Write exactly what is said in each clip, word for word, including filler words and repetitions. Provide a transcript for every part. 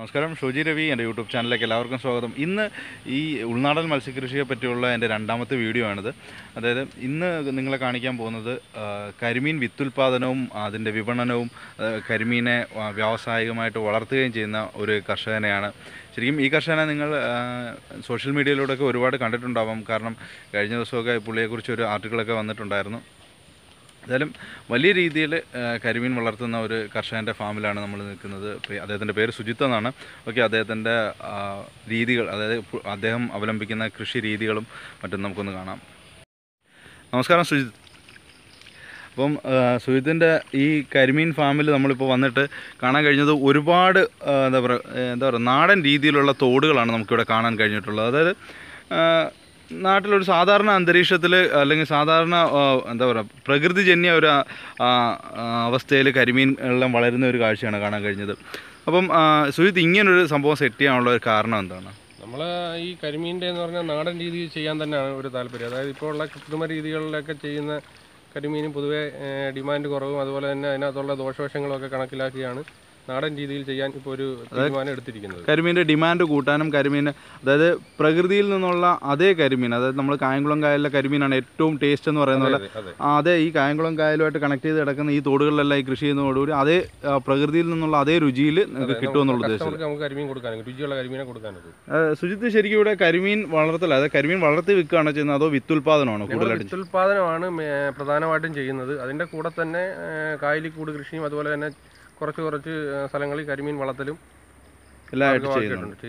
നമസ്കാരം, ഷോജി രവി എൻ്റെ യൂട്യൂബ് ചാനലിലേക്ക് എല്ലാവർക്കും സ്വാഗതം. ഇന്ന് ഈ ഉൾനാടൻ മത്സ്യകൃഷിയെ പറ്റിയുള്ള എൻ്റെ രണ്ടാമത്തെ വീഡിയോ ആണിത്. അതായത് ഇന്ന് നിങ്ങളെ കാണിക്കാൻ പോകുന്നത് കരിമീൻ വിത്തുൽപാദനവും അതിൻ്റെ വിപണനവും കരിമീനെ വ്യാവസായികമായിട്ട് വളർത്തുകയും ചെയ്യുന്ന ഒരു കർഷകനെയാണ്. ശരിക്കും ഈ കർഷകനെ നിങ്ങൾ സോഷ്യൽ മീഡിയയിലൂടെയൊക്കെ ഒരുപാട് കണ്ടിട്ടുണ്ടാവാം. കാരണം കഴിഞ്ഞ ദിവസമൊക്കെ പുള്ളിയെക്കുറിച്ച് ഒരു ആർട്ടിക്കിളൊക്കെ വന്നിട്ടുണ്ടായിരുന്നു. എന്തായാലും വലിയ രീതിയിൽ കരിമീൻ വളർത്തുന്ന ഒരു കർഷകൻ്റെ ഫാമിലാണ് നമ്മൾ നിൽക്കുന്നത്. അദ്ദേഹത്തിൻ്റെ പേര് സുജിത്ത് എന്നാണ്. ഓക്കെ, അദ്ദേഹത്തിൻ്റെ രീതികൾ, അതായത് അദ്ദേഹം അവലംബിക്കുന്ന കൃഷി രീതികളും മറ്റും നമുക്കൊന്ന് കാണാം. നമസ്കാരം സുജിത്ത്. അപ്പം സുജിത്തിൻ്റെ ഈ കരിമീൻ ഫാമിൽ നമ്മളിപ്പോൾ വന്നിട്ട് കാണാൻ കഴിഞ്ഞത് ഒരുപാട് എന്താ പറയുക എന്താ പറയുക നാടൻ രീതിയിലുള്ള തോടുകളാണ് നമുക്കിവിടെ കാണാൻ കഴിഞ്ഞിട്ടുള്ളത്. അതായത് നാട്ടിലൊരു സാധാരണ അന്തരീക്ഷത്തിൽ അല്ലെങ്കിൽ സാധാരണ എന്താ പറയുക പ്രകൃതിജന്യ ഒരു അവസ്ഥയിൽ കരിമീൻ എല്ലാം വളരുന്ന ഒരു കാഴ്ചയാണ് കാണാൻ കഴിഞ്ഞത്. അപ്പം സുജിത്ത്, ഇങ്ങനൊരു സംഭവം സെറ്റ് ചെയ്യാനുള്ള ഒരു കാരണം എന്താണ്? നമ്മൾ ഈ കരിമീൻ്റെ എന്ന് പറഞ്ഞാൽ നാടൻ രീതിയിൽ ചെയ്യാൻ തന്നെയാണ് ഒരു താല്പര്യം. അതായത് ഇപ്പോൾ ഉള്ള കൃത്രിമ രീതികളിലൊക്കെ ചെയ്യുന്ന കരിമീന് പൊതുവേ ഡിമാൻഡ് കുറവും, അതുപോലെ തന്നെ അതിനകത്തുള്ള ദോഷവശങ്ങളൊക്കെ കണക്കിലാക്കിയാണ് നാടൻ രീതിയിൽ ചെയ്യാൻ ഇപ്പോൾ ഒരു തീരുമാനം എടുത്തിരിക്കുന്നത്. കരിമീൻ്റെ ഡിമാൻഡ് കൂട്ടാനും കരിമീൻ, അതായത് പ്രകൃതിയിൽ നിന്നുള്ള അതേ കരിമീൻ, അതായത് നമ്മൾ കായംകുളം കായലിലെ കരിമീനാണ് ഏറ്റവും ടേസ്റ്റ് എന്ന് പറയുന്നത് പോലെ, അതേ ഈ കായംകുളം കായലുമായിട്ട് കണക്ട് ചെയ്ത് കിടക്കുന്ന ഈ തോടുകളിലെല്ലാം ഈ കൃഷി ചെയ്യുന്നതോടുകൂടി അതേ പ്രകൃതിയിൽ നിന്നുള്ള അതേ രുചിയിൽ നമുക്ക് കിട്ടുമെന്നുള്ള ഉദ്ദേശം നമുക്ക് കരിമീൻ കൊടുക്കാനും രുചിയുള്ള കരിമീനെ കൊടുക്കാനും. സുജിത്ത്, ശരിക്കും ഇവിടെ കരിമീൻ വളർത്തൽ, അതായത് കരിമീൻ വളർത്തി വിൽക്കുകയാണോ ചെയ്യുന്നത് അതോ വിത്തുൽപാദനമാണോ കൂടുതലായിട്ട്? വിത്തുൽപാദനമാണ് പ്രധാനമായിട്ടും ചെയ്യുന്നത്. അതിൻ്റെ കൂടെ തന്നെ കായലിക്കൂട് കൃഷിയും അതുപോലെ തന്നെ കുറച്ച് കുറച്ച് സ്ഥലങ്ങളിൽ കരിമീൻ വളർത്തലും എല്ലാമായിട്ട് ചെയ്തിട്ടുണ്ട്.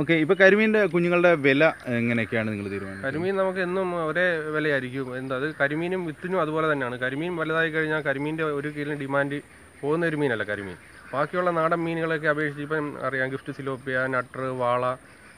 ഓക്കെ, ഇപ്പോൾ കരിമീൻ്റെ കുഞ്ഞുങ്ങളുടെ വില എങ്ങനെയൊക്കെയാണ് നിങ്ങൾ തീരുമാനം? കരിമീൻ നമുക്ക് എന്നും ഒരേ വിലയായിരിക്കും. എന്താ അത് കരിമീനും വിത്തിനും അതുപോലെ തന്നെയാണ്. കരിമീൻ വലുതായി കഴിഞ്ഞാൽ കരിമീൻ്റെ ഒരു കിലോന് ഡിമാൻഡ് പോകുന്ന ഒരു മീനല്ല കരിമീൻ. ബാക്കിയുള്ള നാടൻ മീനുകളൊക്കെ അപേക്ഷിച്ച് ഇപ്പം അറിയാം, ഗിഫ്റ്റ് സിലോപ്പിയ, നട്ടർ, വാള,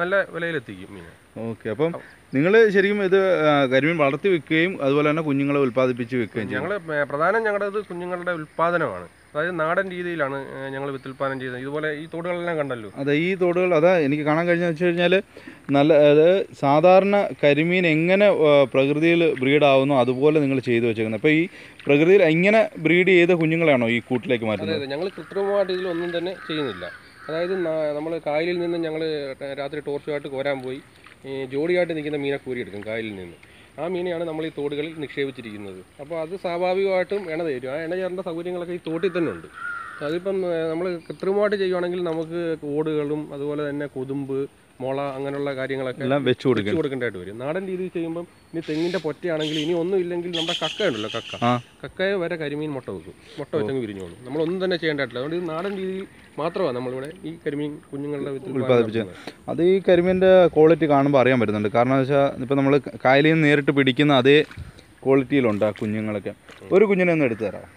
നല്ല വിലയിലെത്തിക്കും മീൻ. ഓക്കെ, അപ്പം നിങ്ങൾ ശരിക്കും ഇത് കരിമീൻ വളർത്തി വിൽക്കുകയും അതുപോലെ തന്നെ കുഞ്ഞുങ്ങളെ ഉൽപ്പാദിപ്പിച്ച് വിൽക്കുകയും? ഞങ്ങൾ പ്രധാനം ഞങ്ങളുടേത് കുഞ്ഞുങ്ങളുടെ ഉൽപ്പാദനമാണ്. അതായത് നാടൻ രീതിയിലാണ് ഞങ്ങൾ വിത്തുൽപാദനം ചെയ്യുന്നത്. ഇതുപോലെ ഈ തോടുകളെല്ലാം കണ്ടല്ലോ, അതെ ഈ തോടുകൾ. അതാ എനിക്ക് കാണാൻ കഴിഞ്ഞ വെച്ച് കഴിഞ്ഞാൽ നല്ല, അതായത് സാധാരണ കരിമീൻ എങ്ങനെ പ്രകൃതിയിൽ ബ്രീഡാവുന്നു അതുപോലെ നിങ്ങൾ ചെയ്തു വെച്ചേക്കുന്നത്. അപ്പോൾ ഈ പ്രകൃതിയിൽ ഇങ്ങനെ ബ്രീഡ് ചെയ്ത കുഞ്ഞുങ്ങളാണോ ഈ കൂട്ടിലേക്ക് മാറ്റുന്നത്? ഞങ്ങൾ കൃത്രിമമായിട്ട് ഇതിലൊന്നും തന്നെ ചെയ്യുന്നില്ല. അതായത് നമ്മൾ കായലിൽ നിന്ന് ഞങ്ങൾ രാത്രി ടോർച്ചുമായിട്ട് കോരാൻ പോയി ജോഡിയായിട്ട് നിൽക്കുന്ന മീനെ കൂരിയെടുക്കും കായലിൽ നിന്ന്. ആ മീനെയാണ് നമ്മൾ ഈ തോടുകളിൽ നിക്ഷേപിച്ചിരിക്കുന്നത്. അപ്പോൾ അത് സ്വാഭാവികമായിട്ടും ഇണ ചേരും. ആ ഇണ ചേരേണ്ട സൗകര്യങ്ങളൊക്കെ ഈ തോട്ടിൽ തന്നെ ഉണ്ട്. അതിപ്പം നമ്മൾ കൃത്രിമമായിട്ട് ചെയ്യുകയാണെങ്കിൽ നമുക്ക് ഓടുകളും അതുപോലെ തന്നെ കൊതുമ്പ്, മുള, അങ്ങനെയുള്ള കാര്യങ്ങളൊക്കെ എല്ലാം വെച്ച് കൊടുക്കും കൊടുക്കേണ്ടതായിട്ട് വരും. നാടൻ രീതിയിൽ ചെയ്യുമ്പം ഇനി തെങ്ങിൻ്റെ പൊറ്റയാണെങ്കിൽ ഇനി ഒന്നും ഇല്ലെങ്കിൽ നമ്മുടെ കക്ക ഉണ്ടല്ലോ, കക്ക കക്കയെ വരെ കരിമീൻ മുട്ട വെക്കും. മുട്ട വെച്ചങ്ങ് വിരിഞ്ഞോളും. നമ്മളൊന്നും തന്നെ ചെയ്യേണ്ടതായിട്ടില്ല. അതുകൊണ്ട് ഇത് നാടൻ രീതിയിൽ മാത്രമാണ് നമ്മളിവിടെ ഈ കരിമീൻ കുഞ്ഞുങ്ങളുടെ ഉൽപ്പാദിപ്പിച്ചത്. അത് ഈ കരിമീൻ്റെ ക്വാളിറ്റി കാണുമ്പോൾ അറിയാൻ പറ്റുന്നുണ്ട്. കാരണം എന്ന് വെച്ചാൽ ഇപ്പോൾ നമ്മൾ കായലിൽ നിന്ന് നേരിട്ട് പിടിക്കുന്ന അതേ ക്വാളിറ്റിയിലുണ്ട് ആ കുഞ്ഞുങ്ങളൊക്കെ. ഒരു കുഞ്ഞിനെ ഒന്ന് എടുത്തു തരാം.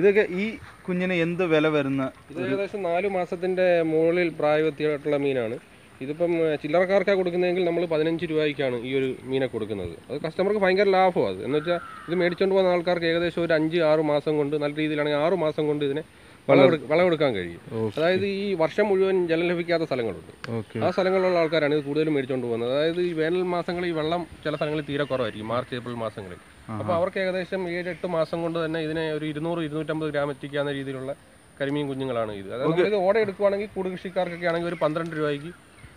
ഇതൊക്കെ ഈ കുഞ്ഞിന് എന്ത് വില വരുന്ന? ഇത് ഏകദേശം നാലു മാസത്തിൻ്റെ മുകളിൽ പ്രായവത്തിയായിട്ടുള്ള മീനാണ്. ഇതിപ്പം ചില്ലറക്കാർക്കാണ് കൊടുക്കുന്നതെങ്കിൽ നമ്മൾ പതിനഞ്ച് രൂപയ്ക്കാണ് ഈ ഒരു മീനെ കൊടുക്കുന്നത്. അത് കസ്റ്റമർക്ക് ഭയങ്കര ലാഭമാണ്. അത് എന്ന് വെച്ചാൽ ഇത് മേടിച്ചുകൊണ്ട് പോകുന്ന ആൾക്കാർക്ക് ഏകദേശം ഒരു അഞ്ച് ആറ് മാസം കൊണ്ട്, നല്ല രീതിയിലാണെങ്കിൽ ആറ് മാസം കൊണ്ട് ഇതിനെ വളമെടുക്കാൻ വളമെടുക്കാൻ കഴിയും. അതായത് ഈ വർഷം മുഴുവൻ ജലം ലഭിക്കാത്ത സ്ഥലങ്ങളുണ്ട്. ആ സ്ഥലങ്ങളിലുള്ള ആൾക്കാരാണ് ഇത് കൂടുതലും മേടിച്ചുകൊണ്ട് പോകുന്നത്. അതായത് ഈ വേനൽ മാസങ്ങളിൽ ഈ വെള്ളം ചില സ്ഥലങ്ങളിൽ തീരെ കുറവായിരിക്കും, മാർച്ച് ഏപ്രിൽ മാസങ്ങളിൽ. അപ്പോൾ അവർക്ക് ഏകദേശം ഏഴ് എട്ട് മാസം കൊണ്ട് തന്നെ ഇതിനെ ഒരു ഇരുന്നൂറ് ഇരുന്നൂറ്റമ്പത് ഗ്രാം എത്തിക്കാവുന്ന രീതിയിലുള്ള കരിമീൻ കുഞ്ഞുങ്ങളാണ് ഇത്. അതായത് ഇത് ഓട എടുക്കുകയാണെങ്കിൽ കൂടുകൃഷിക്കാർക്കൊക്കെ ആണെങ്കിൽ ഒരു പന്ത്രണ്ട് രൂപയ്ക്ക്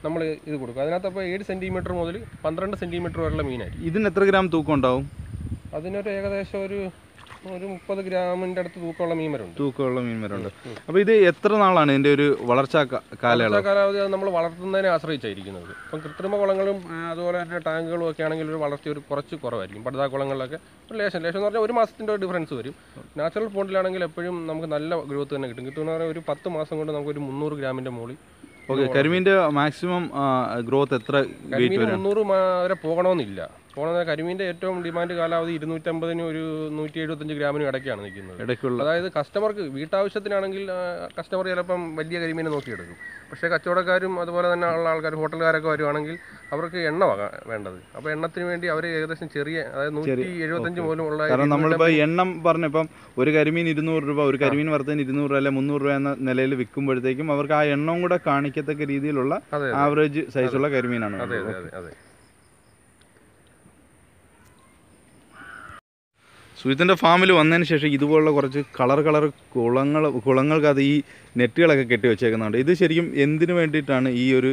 നമ്മൾ ഇത് കൊടുക്കും. അതിനകത്ത് അപ്പോൾ ഏഴ് സെൻറ്റിമീറ്റർ മുതൽ പന്ത്രണ്ട് സെൻറ്റിമീറ്റർ വരെയുള്ള മീനായിരിക്കും. ഇതിന് എത്ര ഗ്രാം തൂക്കം ഉണ്ടാവും? അതിനൊരു ഏകദേശം ഒരു ഒരു മുപ്പത് ഗ്രാമിൻ്റെ അടുത്ത് തൂക്കമുള്ള മീൻ വരുന്നുണ്ട് തൂക്കമുള്ള മീൻ വരുന്നുണ്ട് അപ്പോൾ ഇത് എത്ര നാളാണ് ഇതിൻ്റെ ഒരു വളർച്ചാ കാലയളവ്? കാലാവധി അത് നമ്മൾ വളർത്തുന്നതിനെ ആശ്രയിച്ചായിരിക്കുന്നത്. ഇപ്പം കൃത്രിമ കുളങ്ങളും അതുപോലെ തന്നെ ടാങ്കുകളും ഒക്കെ ആണെങ്കിൽ ഒരു വളർച്ച ഒരു കുറച്ച് കുറവായിരിക്കും. പടുതാ കുളങ്ങളിലൊക്കെ ഒരു ലേശം ലേശം എന്ന് പറഞ്ഞാൽ ഒരു മാസത്തിൻ്റെ ഒരു ഡിഫറൻസ് വരും. നാച്ചുറൽ പോണ്ടിലാണെങ്കിൽ എപ്പോഴും നമുക്ക് നല്ല ഗ്രോത്ത് തന്നെ കിട്ടും. കിട്ടുമെന്ന് പറഞ്ഞാൽ ഒരു പത്ത് മാസം കൊണ്ട് നമുക്കൊരു മുന്നൂറ് ഗ്രാമിൻ്റെ മുകളിൽ. ഓക്കെ, കരിമീൻ്റെ മാക്സിമം ഗ്രോത്ത് എത്ര? കരിമീൻ മുന്നൂറ് വരെ പോകണമെന്നില്ല. പോണ കരിമീൻ്റെ ഏറ്റവും ഡിമാൻഡ് കാലാവധി ഇരുന്നൂറ്റമ്പതിന് ഒരു നൂറ്റി എഴുപത്തഞ്ച് ഗ്രാമിനും ഇടയ്ക്കാണ് നിൽക്കുന്നത് ഇടയ്ക്കുള്ള. അതായത് കസ്റ്റമർക്ക് വീട്ടാവശ്യത്തിനാണെങ്കിൽ കസ്റ്റമർ ചിലപ്പം വലിയ കരിമീനെ നോക്കിയെടുക്കും. പക്ഷേ കച്ചവടക്കാരും അതുപോലെ തന്നെ ഉള്ള ആൾക്കാർ ഹോട്ടലുകാരൊക്കെ വരുവാണെങ്കിൽ അവർക്ക് എണ്ണ വേണ്ടത്. അപ്പോൾ എണ്ണത്തിന് വേണ്ടി അവർ ഏകദേശം ചെറിയ അതായത് നൂറ്റി എഴുപത്തഞ്ച് പോലും ഉള്ള, കാരണം നമ്മളിപ്പോൾ എണ്ണം പറഞ്ഞപ്പം ഒരു കരിമീൻ ഇരുന്നൂറ് രൂപ, ഒരു കരിമീൻ വറുത്തതിന് ഇരുന്നൂറ് രൂപ അല്ലെ മുന്നൂറ് രൂപ എന്ന നിലയിൽ വിൽക്കുമ്പോഴത്തേക്കും അവർക്ക് ആ എണ്ണവും കൂടെ കാണിക്കത്തക്ക രീതിയിലുള്ള ആവറേജ് സൈസുള്ള കരിമീനാണ്. അതെ അതെ അതെ. സുജിത്തിൻ്റെ ഫാമിൽ വന്നതിന് ശേഷം ഇതുപോലുള്ള കുറച്ച് കളർ കളർ കുളങ്ങൾ കുളങ്ങൾക്കത് ഈ നെറ്റുകളൊക്കെ കെട്ടി വെച്ചേക്കുന്നുണ്ട്. ഇത് ശരിക്കും എന്തിനു വേണ്ടിയിട്ടാണ് ഈ ഒരു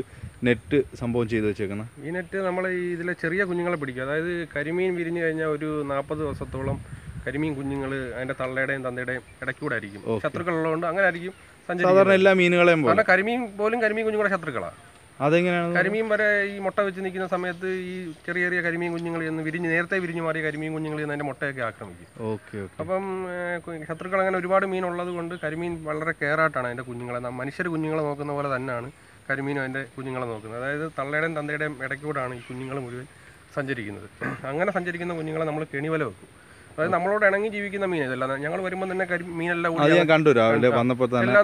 നെറ്റ് സംഭവം ചെയ്ത് വെച്ചേക്കുന്നത്? ഈ നെറ്റ് നമ്മൾ ഇതിലെ ചെറിയ കുഞ്ഞുങ്ങളെ പിടിക്കുക. അതായത് കരിമീൻ വിരിഞ്ഞു കഴിഞ്ഞാൽ ഒരു നാൽപ്പത് ദിവസത്തോളം കരിമീൻ കുഞ്ഞുങ്ങൾ അതിൻ്റെ തള്ളയുടെയും തന്തയുടെയും ഇടയ്ക്കൂടെ ആയിരിക്കും. ശത്രുക്കളുള്ളതുകൊണ്ട് അങ്ങനെ ആയിരിക്കും സാധാരണ എല്ലാ മീനുകളെയും. കാരണം കരിമീൻ പോലും കരിമീൻ കുഞ്ഞുങ്ങളുടെ ശത്രുക്കളാണ്. അതെങ്ങനെയാണ്? കരിമീൻ വരെ ഈ മുട്ട വെച്ച് നിൽക്കുന്ന സമയത്ത് ഈ ചെറിയ ചെറിയ കരിമീൻ കുഞ്ഞുങ്ങളിൽ നിന്ന് വിരിഞ്ഞ് നേരത്തെ വിരിഞ്ഞു മാറിയ കരിമീൻ കുഞ്ഞുങ്ങളിൽ നിന്ന് അതിൻ്റെ മുട്ടയൊക്കെ ആക്രമിക്കും. ഓക്കെ. അപ്പം ശത്രുക്കൾ അങ്ങനെ ഒരുപാട് മീൻ ഉള്ളത് കൊണ്ട് കരിമീൻ വളരെ കെയറായിട്ടാണ് അതിൻ്റെ കുഞ്ഞുങ്ങളെ മനുഷ്യർ കുഞ്ഞുങ്ങളെ നോക്കുന്ന പോലെ തന്നെയാണ് കരിമീനും അതിൻ്റെ കുഞ്ഞുങ്ങളെ നോക്കുന്നത്. അതായത് തള്ളയുടെയും തന്തയുടെയും ഇടയ്ക്കൂടാണ് ഈ കുഞ്ഞുങ്ങൾ മുഴുവൻ സഞ്ചരിക്കുന്നത്. അങ്ങനെ സഞ്ചരിക്കുന്ന കുഞ്ഞുങ്ങളെ നമ്മൾ കെണിവല വെക്കും. അതായത് നമ്മളോട് ഇണങ്ങി ജീവിക്കുന്ന മീൻ ഇതല്ല. ഞങ്ങൾ വരുമ്പോൾ തന്നെ കരി മീനെല്ലാം എല്ലാം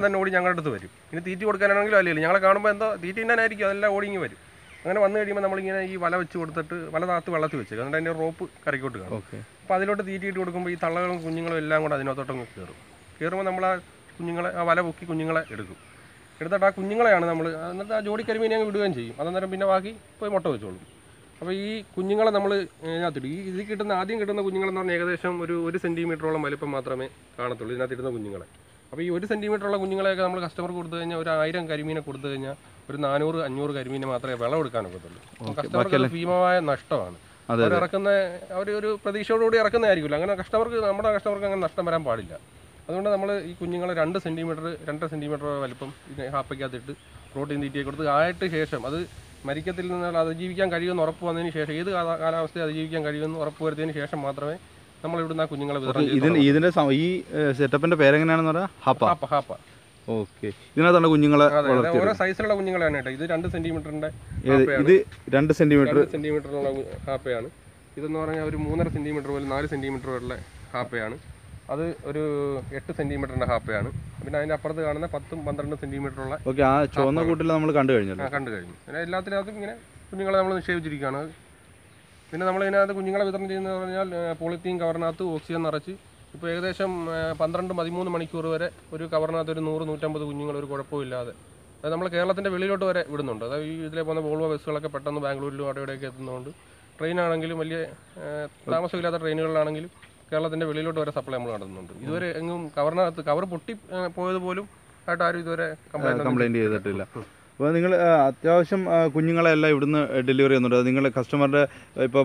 തന്നെ ഓടി ഞങ്ങളുടെ അടുത്ത് വരും. ഇനി തീറ്റി കൊടുക്കാനാണെങ്കിലും അല്ലെങ്കിൽ ഞങ്ങളെ കാണുമ്പോൾ എന്തോ തീറ്റി ഇന്നായിരിക്കും അതെല്ലാം ഓടിങ്ങി വരും. അങ്ങനെ വന്നു കഴിയുമ്പോൾ നമ്മളിങ്ങനെ ഈ വല വെച്ച് കൊടുത്തിട്ട് വല താത്ത് വെള്ളത്തിൽ വെച്ചേക്കും. എന്നിട്ട് അതിൻ്റെ റോപ്പ് കരയ്ക്കോട്ട് കാണും. അപ്പോൾ അതിലോട്ട് തീറ്റി ഇട്ട് കൊടുക്കുമ്പോൾ ഈ തള്ളകളും കുഞ്ഞുങ്ങളും എല്ലാം കൂടെ അതിനകത്തോട്ടങ്ങ് കയറും. കയറുമ്പോൾ നമ്മൾ ആ കുഞ്ഞുങ്ങളെ ആ വല പൊക്കി കുഞ്ഞുങ്ങളെ എടുക്കും. എടുത്തിട്ട് ആ കുഞ്ഞുങ്ങളെയാണ് നമ്മൾ എന്നിട്ട് ആ ജോഡി കരിമീനെ അങ്ങ് വിടുകയും ചെയ്യും. അതെന്നേരം പിന്നെ ബാക്കി പോയി മുട്ട വെച്ചോളും. അപ്പോൾ ഈ കുഞ്ഞുങ്ങളെ നമ്മൾ ഇതിനകത്തിടും. ഈ ഇതിൽ കിട്ടുന്ന ആദ്യം കിട്ടുന്ന കുഞ്ഞുങ്ങളെന്ന് പറഞ്ഞാൽ ഏകദേശം ഒരു ഒരു സെൻറ്റിമീറ്ററോളം വലുപ്പം മാത്രമേ കാണത്തുള്ളൂ ഇതിനകത്തിടുന്ന കുഞ്ഞുങ്ങളെ. അപ്പോൾ ഈ ഒരു സെൻറ്റിമീറ്ററുള്ള കുഞ്ഞുങ്ങളെയൊക്കെ നമ്മൾ കസ്റ്റമർക്ക് കൊടുത്തു കഴിഞ്ഞാൽ ഒരു ആയിരം കരിമീനെ കൊടുത്തു കഴിഞ്ഞാൽ ഒരു നാനൂറ് അഞ്ഞൂറ് കരിമീനെ മാത്രമേ വിളവെടുക്കാനൊക്കത്തുള്ളൂ. കസ്റ്റമർക്ക് ഭീമമായ നഷ്ടമാണ്. അവർ ഇറക്കുന്ന അവർ ഒരു പ്രതീക്ഷയോടുകൂടി ഇറക്കുന്നതായിരിക്കില്ല. അങ്ങനെ കസ്റ്റമർക്ക് നമ്മുടെ കസ്റ്റമർക്ക് അങ്ങനെ നഷ്ടം വരാൻ പാടില്ല. അതുകൊണ്ട് നമ്മൾ ഈ കുഞ്ഞുങ്ങളെ രണ്ട് സെൻറ്റിമീറ്റർ രണ്ടര സെൻറ്റിമീറ്റർ വലുപ്പം ഇതിനെ ഹാപ്പയ്ക്കകത്തിട്ട് പ്രോട്ടീൻ തീറ്റിയെ കൊടുത്ത് ആയിട്ട് ശേഷം അത് മരിക്കത്തിൽ നിന്നാൽ അതിജീവിക്കാൻ കഴിയുമെന്ന് ഉറപ്പ് വന്നതിന് ശേഷം ഏത് കാലാവസ്ഥയെ അതിജീവിക്കാൻ കഴിയുമെന്ന് ഉറപ്പ് വരുത്തിയതിന് ശേഷം മാത്രമേ നമ്മൾ ഇവിടുന്ന് ആ കുഞ്ഞുങ്ങളെ വിതരണം. ഈ സെറ്റപ്പിന്റെ പേരെങ്ങനെയാണെന്ന് പറഞ്ഞാൽ ഹാപ്പ ഹാപ്പ ഹാപ്പ. ഓക്കെ. ഇതിനകത്താണ് കുഞ്ഞുങ്ങളെ ഓരോ സൈസിലുള്ള കുഞ്ഞുങ്ങളാണ് കേട്ടോ. ഇത് രണ്ട് സെന്റിമീറ്ററിന്റെ ഇത് രണ്ട് സെന്റിമീറ്റർ സെന്റിമീറ്ററിനുള്ള ഹാപ്പയാണ്. ഇതെന്ന് പറഞ്ഞാൽ ഒരു മൂന്നര സെന്റിമീറ്റർ പോലും നാല് സെന്റിമീറ്റർ വരെയുള്ള ഹാപ്പയാണ്. അത് ഒരു എട്ട് സെന്റിമീറ്ററിന്റെ ഹാപ്പയാണ്. പിന്നെ അതിന്റെ അപ്പുറത്ത് കാണുന്ന പത്തും പന്ത്രണ്ട് സെന്റിമീറ്ററുള്ള ആ ചുവന്ന കൂട്ടിൽ നമ്മൾ കണ്ടു കഴിഞ്ഞു കണ്ടു കഴിഞ്ഞു പിന്നെ എല്ലാത്തിനകത്തും ഇങ്ങനെ കുഞ്ഞുങ്ങളെ നമ്മൾ നിക്ഷേപിച്ചിരിക്കുകയാണ്. പിന്നെ നമ്മൾ ഇതിനകത്ത് കുഞ്ഞുങ്ങളെ വിതരണം ചെയ്യുന്നത് പറഞ്ഞാൽ പോളിത്തീൻ കവറിനകത്ത് ഓക്സിജൻ നിറച്ച് ഇപ്പോൾ ഏകദേശം പന്ത്രണ്ട് പതിമൂന്ന് മണിക്കൂർ വരെ ഒരു കവറിനകത്ത് ഒരു നൂറ് നൂറ്റമ്പത് കുഞ്ഞുങ്ങൾ ഒരു കുഴപ്പമില്ലാതെ അതായത് നമ്മൾ കേരളത്തിന്റെ വെളിയിലോട്ട് വരെ വിടുന്നുണ്ട്. അതായത് ഈ ഇതിലെ പോകുന്ന വോൾവോ ബസ്സുകളൊക്കെ പെട്ടെന്ന് ബാംഗ്ലൂരിലും അവിടെ ഇവിടെയൊക്കെ എത്തുന്നതുകൊണ്ട് ട്രെയിനാണെങ്കിലും വലിയ താമസമില്ലാത്ത ട്രെയിനുകളിലാണെങ്കിലും കേരളത്തിൻ്റെ വെളിയിലോട്ട് വരെ സപ്ലൈ നമ്മൾ നടത്തുന്നുണ്ട്. ഇതുവരെ എങ്ങും കവറിനകത്ത് കവർ പൊട്ടി പോയത് പോലും ആയിട്ട് ആരും ഇതുവരെ കംപ്ലൈൻറ്റ് കംപ്ലൈൻറ്റ് ചെയ്തിട്ടില്ല. അപ്പോൾ നിങ്ങൾ അത്യാവശ്യം കുഞ്ഞുങ്ങളെല്ലാം ഇവിടുന്ന് ഡെലിവറി ചെയ്യുന്നുണ്ട്. നിങ്ങൾ കസ്റ്റമറുടെ ഇപ്പോൾ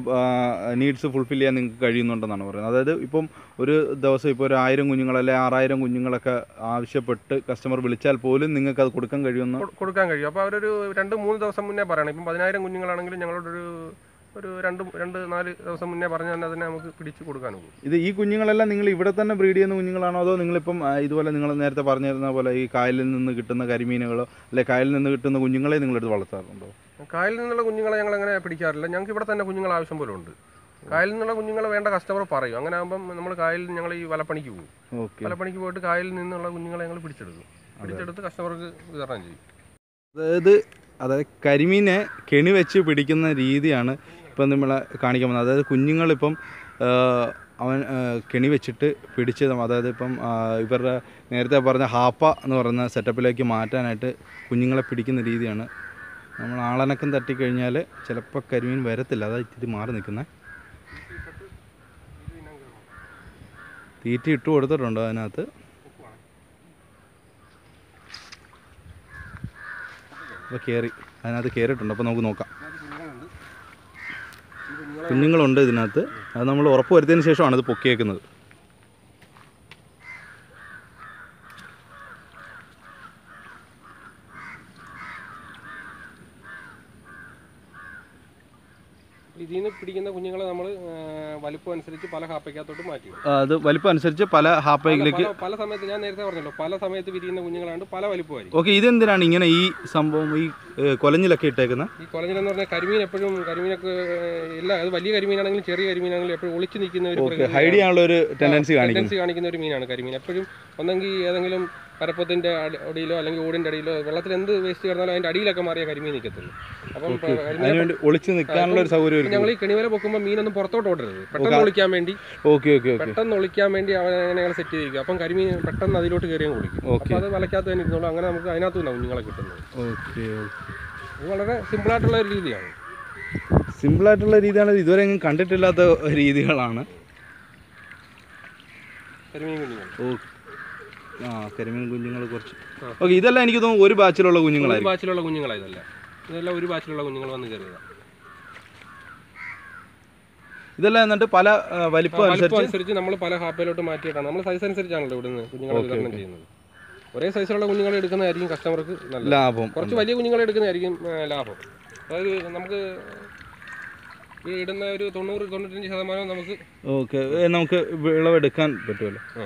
നീഡ്സ് ഫുൾഫിൽ ചെയ്യാൻ നിങ്ങൾക്ക് കഴിയുന്നുണ്ടെന്നാണ് പറയുന്നത്. അതായത് ഇപ്പം ഒരു ദിവസം ഇപ്പോൾ ഒരു ആയിരം കുഞ്ഞുങ്ങൾ അല്ലെങ്കിൽ ആറായിരം കുഞ്ഞുങ്ങളൊക്കെ ആവശ്യപ്പെട്ട് കസ്റ്റമർ വിളിച്ചാൽ പോലും നിങ്ങൾക്ക് അത് കൊടുക്കാൻ കഴിയുമെന്ന് കൊടുക്കാൻ കഴിയും. അപ്പോൾ അവരൊരു രണ്ട് മൂന്ന് ദിവസം മുന്നേ പറയണം. ഇപ്പം പതിനായിരം കുഞ്ഞുങ്ങളാണെങ്കിലും ഞങ്ങളോടൊരു ഒരു രണ്ട് രണ്ട് നാല് ദിവസം മുന്നേ പറഞ്ഞാൽ അതിനെ നമുക്ക് പിടിച്ചു കൊടുക്കാനും. ഇത് ഈ കുഞ്ഞുങ്ങളെല്ലാം നിങ്ങൾ ഇവിടെ തന്നെ ബ്രീഡ് ചെയ്യുന്ന കുഞ്ഞുങ്ങളാണോ അതോ നിങ്ങളിപ്പം ഇതുപോലെ നിങ്ങൾ നേരത്തെ പറഞ്ഞിരുന്ന പോലെ ഈ കായലിൽ നിന്ന് കിട്ടുന്ന കരിമീനുകളോ അല്ലെങ്കിൽ കായലിൽ നിന്ന് കിട്ടുന്ന കുഞ്ഞുങ്ങളെ നിങ്ങളെടുത്ത് വളർത്താറുണ്ടോ? കായലിൽ നിന്നുള്ള കുഞ്ഞുങ്ങളെ ഞങ്ങൾ അങ്ങനെ പിടിക്കാറില്ല. ഞങ്ങൾക്ക് ഇവിടെ തന്നെ കുഞ്ഞുങ്ങൾ ആവശ്യം പോലെ ഉണ്ട്. കായലിൽ നിന്നുള്ള കുഞ്ഞുങ്ങൾ വേണ്ട കസ്റ്റമർ പറയും. അങ്ങനെ ആകുമ്പം നമ്മൾ കായലിൽ ഞങ്ങൾ ഈ വലപ്പണിക്ക് പോകും. വലപ്പണിക്ക് പോയിട്ട് കായലിൽ നിന്നുള്ള കുഞ്ഞുങ്ങളെ ഞങ്ങൾ പിടിച്ചെടുക്കും. പിടിച്ചെടുത്ത് കസ്റ്റമർക്ക് വിതരണം ചെയ്യും. അതായത് അതായത് കരിമീനെ കെണി വെച്ച് പിടിക്കുന്ന രീതിയാണ് ഇപ്പം നമ്മളെ കാണിക്കാൻ പോകുന്നത്. അതായത് കുഞ്ഞുങ്ങളിപ്പം അവൻ കെണി വെച്ചിട്ട് പിടിച്ച് അതായത് ഇപ്പം ഇവരുടെ നേരത്തെ പറഞ്ഞ ഹാപ്പ എന്ന് പറയുന്ന സെറ്റപ്പിലേക്ക് മാറ്റാനായിട്ട് കുഞ്ഞുങ്ങളെ പിടിക്കുന്ന രീതിയാണ്. നമ്മൾ ആളനക്കം തട്ടിക്കഴിഞ്ഞാൽ ചിലപ്പോൾ കരിമീൻ വരത്തില്ല. അതായത് ഇത്തിരി മാറി നിൽക്കുന്നത് തീറ്റി ഇട്ട് കൊടുത്തിട്ടുണ്ട് അതിനകത്ത്. അപ്പോൾ കയറി അതിനകത്ത് കയറിയിട്ടുണ്ട്. അപ്പോൾ നമുക്ക് നോക്കാം. കുഞ്ഞുങ്ങളുണ്ട് ഇതിനകത്ത്. അത് നമ്മൾ ഉറപ്പ് വരുത്തിയതിന് ശേഷമാണ് ഇത് പൊക്കിയേക്കുന്നത്. ഇതിൽ നിന്ന് പിടിക്കുന്ന കുഞ്ഞുങ്ങളെ നമ്മൾ Valipon Parapotin Odilo, Languin Dadilo, Valatin, West Yarna, and Adila Camaria Carminicatin. And Ulichin the Candler Savuri. Canimera Bocuma mean on the Porto order. Patan Olica Mendi. Okay, okay. Patan Olica Mendi, and I said, upon Carmine, Patan Adilo to Garing. Okay, Valacata and Nolanga, I know to know. Okay. Simple to Lydia. Simple to Lydia is during content to the Ridialana. Okay. Ah, Karimin Gunjingal Gorch. Okay, this line you don't worry about Bachelor Gunjingal. Only Bachelor Gunjingal is there. This line only Bachelor Gunjingal one is there. This line that Pala Valippa sir. Valippa sir, we are Pala half payload to market. We are size sir, channel to order. Gunjingal is size sir, Gunjingal is there. Are customer is there. Laab. Gorch value Gunjingal is there. Laab. So, we are doing okay, now we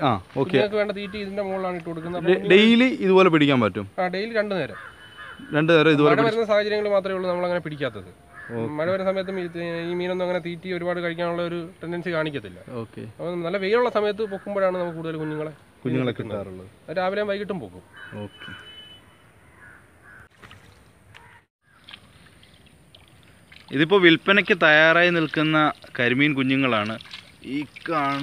Ah, okay. Daily is what we can do. Daily under there is what we can do. Madame Samet, you mean on the T T or what I can tendency on it. Okay. On the Laviola Samet, Pokumba, and Kunilla Kunilla. That I will make it to Poku. Okay. Idipo will penake Tayara and Ilkana, Karimin Kunjingalana. Ekan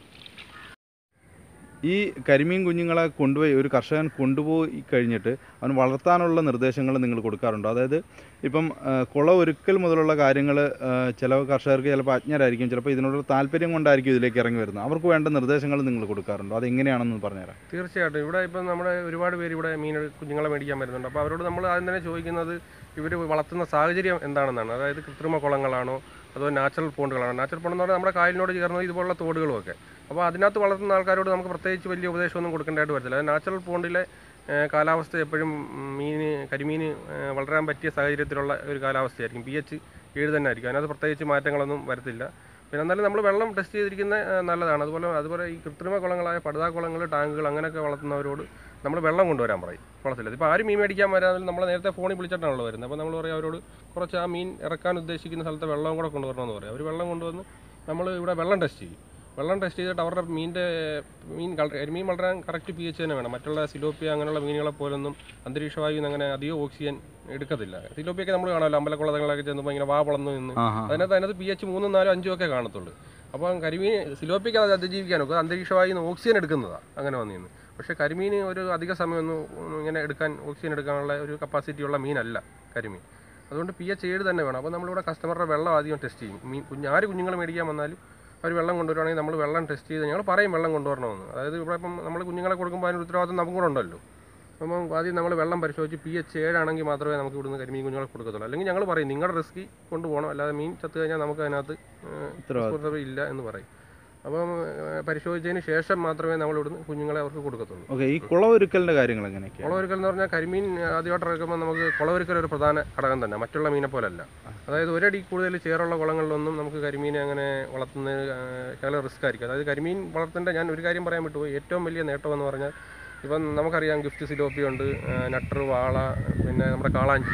This Karimin Gunjingala Kundway, Urkashan, Kundu, Karinete, and Valatanola Nerdeshangal and Ningle Kurkaranda. Ipum Kola, Urikil, Mudala, Karingala, Chela Kasharka, Patna, Arikin, Chapa, the Nodal, Talperim, and Ariki, Lake Karangar, Navaku, and Nerdeshangal and Ningle Kurkaranda, the Indian and Parnera. Seriously, would I reward very good? I mean, Kujingala Media American, Paro, the Mala, and then showing another, if it was Valatana Sajari and Dana, the Kutruma Kolangalano, the natural Pondalana, natural Pondana, I know the Yarno, the Volatodoloke. About the Natualan Alcaro, the Amkapatech, value of the Shon good contender, the natural Pondile, Kalavas, Perim, Kadimini, Valram Betis, Kalavas, P H, here than Narika, another Patech, Matangalam, Vertilla. When another number of alum tested in Nalana, as well as Kutrima Colanga, Pada Colanga, Tangalanga, Valatana Road, number of Bellam Undorambri. The Parimi Media, number of the phone, which are not lower, the Bangalore Road, Koracha mean, Arakan, the Shikin Salta, Bellam or Condor, every Bellam, number would have Bellam tested. Valentine state tower mean the mean Malran, correct P H and Matala, Silopia, Angela, Vinilla Polanum, Andrisha, and Adio Oxian, Edicadilla. Silopia can only on a Lambacola like the Bangababalan. Another P H Moon and Joke Ganatol. Upon Karimini, Silopia, the Gigan, Andrisha, and Oxian Edgana, Anganon. But Karimini or Adiga Saman, Edgan, Oxian Edgan, capacity of Lamina, Karimi. I don't P H aid than ever. I'm a customer of Vella, the testing. Punari, Ningal Media Manali. We are going to run the Melon tested and Paray Melon Dorno. I do Namaguna combined with Rather Namurondalo. Among Vadi Namalam Barishoji, P H, Anangi Matra, and Amku, the Garimunal Kurkala. Lingal Barin, Ningal Risky, Ponduana, Alamin, Chatana, Namaka, and the Villa and the Varay. Among Parishojani, Shasha Matra, and Amalud, Kuningala Kurkatan. Okay, colorical Garing. Colorical Norna Karimin, the other recommend colorical Pradana, Aranda, Matalamina Polella. I already could the chair of Langalon, Namkarimin, and Valatan Kalariskarika. I Karimin, Valatan, and Vicarim Parametu, eight million Eton Orna, even Namakarian gift to Sidopi on Natravala, Namakalanji.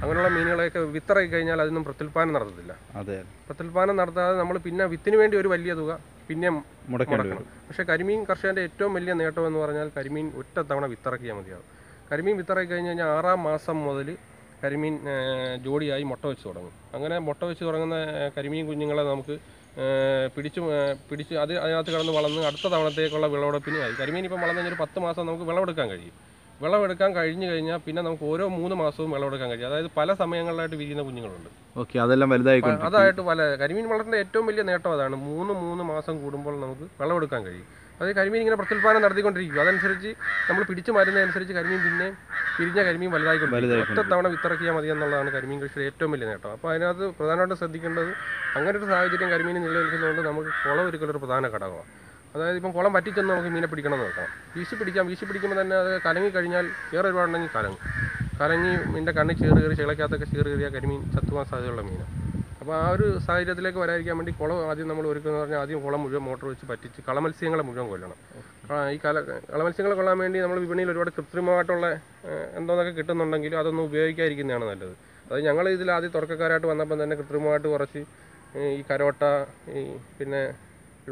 Angala meaning like a Vitra Gaina and Pratilpan Nardilla. Pratilpan Narda, Namalpina, within twenty Valia, Pinam Modakarimin, Karshan, eight million Eton Orna, Karimin, Uttana Vitra Yamadia. Karimin Vitra Gaina, Ara, Masam Modeli. Karimin Jodi I motto. I'm gonna motto Karimin Guningala Namku, പിടിച്ചു പിടിച്ച് അത് അതിനകത്ത് കിടന്ന് വളർന്ന് അടുത്ത തവണത്തേക്കുള്ള വിളവെടുപ്പിനായി. കരിമീൻ ഇപ്പം വളർന്നു കഴിഞ്ഞാൽ ഒരു പത്ത് മാസം നമുക്ക് വിളവെടുക്കാൻ കഴിയും. വിളവെടുക്കാൻ കഴിഞ്ഞു കഴിഞ്ഞാൽ പിന്നെ നമുക്ക് ഓരോ മൂന്ന് മാസവും വിളവെടുക്കാൻ കഴിയും. അതായത് പല സമയങ്ങളിലായിട്ട് വിരിയുന്ന കുഞ്ഞുങ്ങളുണ്ട്. ഓക്കെ, അതെല്ലാം വലുതായിക്കോട്ടെ. അതായിട്ട് പല കരിമീൻ വളർന്ന ഏറ്റവും വലിയ നേട്ടം അതാണ്. മൂന്ന് മൂന്ന് മാസം കൂടുമ്പോൾ നമുക്ക് വിളവെടുക്കാൻ കഴിയും. അത് കരിമീൻ ഇങ്ങനെ പ്രത്യുൽപാദനം നടത്തിക്കൊണ്ടിരിക്കും. അതനുസരിച്ച് നമ്മൾ പിടിച്ചു മരുന്നതനുസരിച്ച് കരിമീൻ പിന്നെ പിരിഞ്ഞ കരിമീൻ വലുതായിക്കൊണ്ടിരിക്കും. ഒറ്റ തവണ വിത്തിറക്കിയാൽ മതി എന്നുള്ളതാണ് കരിമീൻ കൃഷിയുടെ ഏറ്റവും വലിയ നേട്ടം. അപ്പോൾ അതിനകത്ത് പ്രധാനമായിട്ടും ശ്രദ്ധിക്കേണ്ടത് അങ്ങനെ ഒരു സാഹചര്യം കരിമീൻ നിലനിൽക്കുന്നതുകൊണ്ട് നമുക്ക് കുളം ഒരുക്കലൊരു പ്രധാന ഘടകമാണ്. അതായത് ഇപ്പം കുളം പറ്റിച്ചെന്ന് നമുക്ക് മീനെ പിടിക്കണമെന്ന് നോക്കണം. വീശി പിടിക്കാം. വീശി പിടിക്കുമ്പോൾ തന്നെ അത് കലങ്ങി കഴിഞ്ഞാൽ വേറെ ഒരുപാടുണ്ടെങ്കിൽ കലങ്ങും. കലങ്ങി മീൻ്റെ കണ്ണിൽ ചേറ് കയറി ചിളക്കകത്തൊക്കെ ചേറ് കയറിയാൽ കരിമീൻ ചത്തുവാൻ സാധ്യതയുള്ള മീനാണ്. അപ്പോൾ ആ ഒരു സാഹചര്യത്തിലേക്ക് വരാതിരിക്കാൻ വേണ്ടി കുളം ആദ്യം നമ്മൾ ഒരുക്കുന്നതെന്ന് പറഞ്ഞാൽ ആദ്യം കുളം മുഴുവൻ മോട്ടർ വെച്ച് പറ്റിച്ച് കളമത്സ്യങ്ങളെ മുഴുവൻ കൊല്ലണം. ഈ കല കളമത്സ്യങ്ങളെ കൊള്ളാൻ വേണ്ടി നമ്മൾ വിപണിയിൽ ഒരുപാട് കൃത്രിമമായിട്ടുള്ള എന്തോന്നൊക്കെ കിട്ടുന്നുണ്ടെങ്കിലും അതൊന്നും ഉപയോഗിക്കാതിരിക്കുന്നതാണ് നല്ലത്. അത് ഞങ്ങൾ ഇതിൽ ആദ്യം തുടക്കക്കാരായിട്ട് വന്നപ്പം തന്നെ കൃത്രിമമായിട്ട് കുറച്ച് ഈ കരോട്ട, ഈ പിന്നെ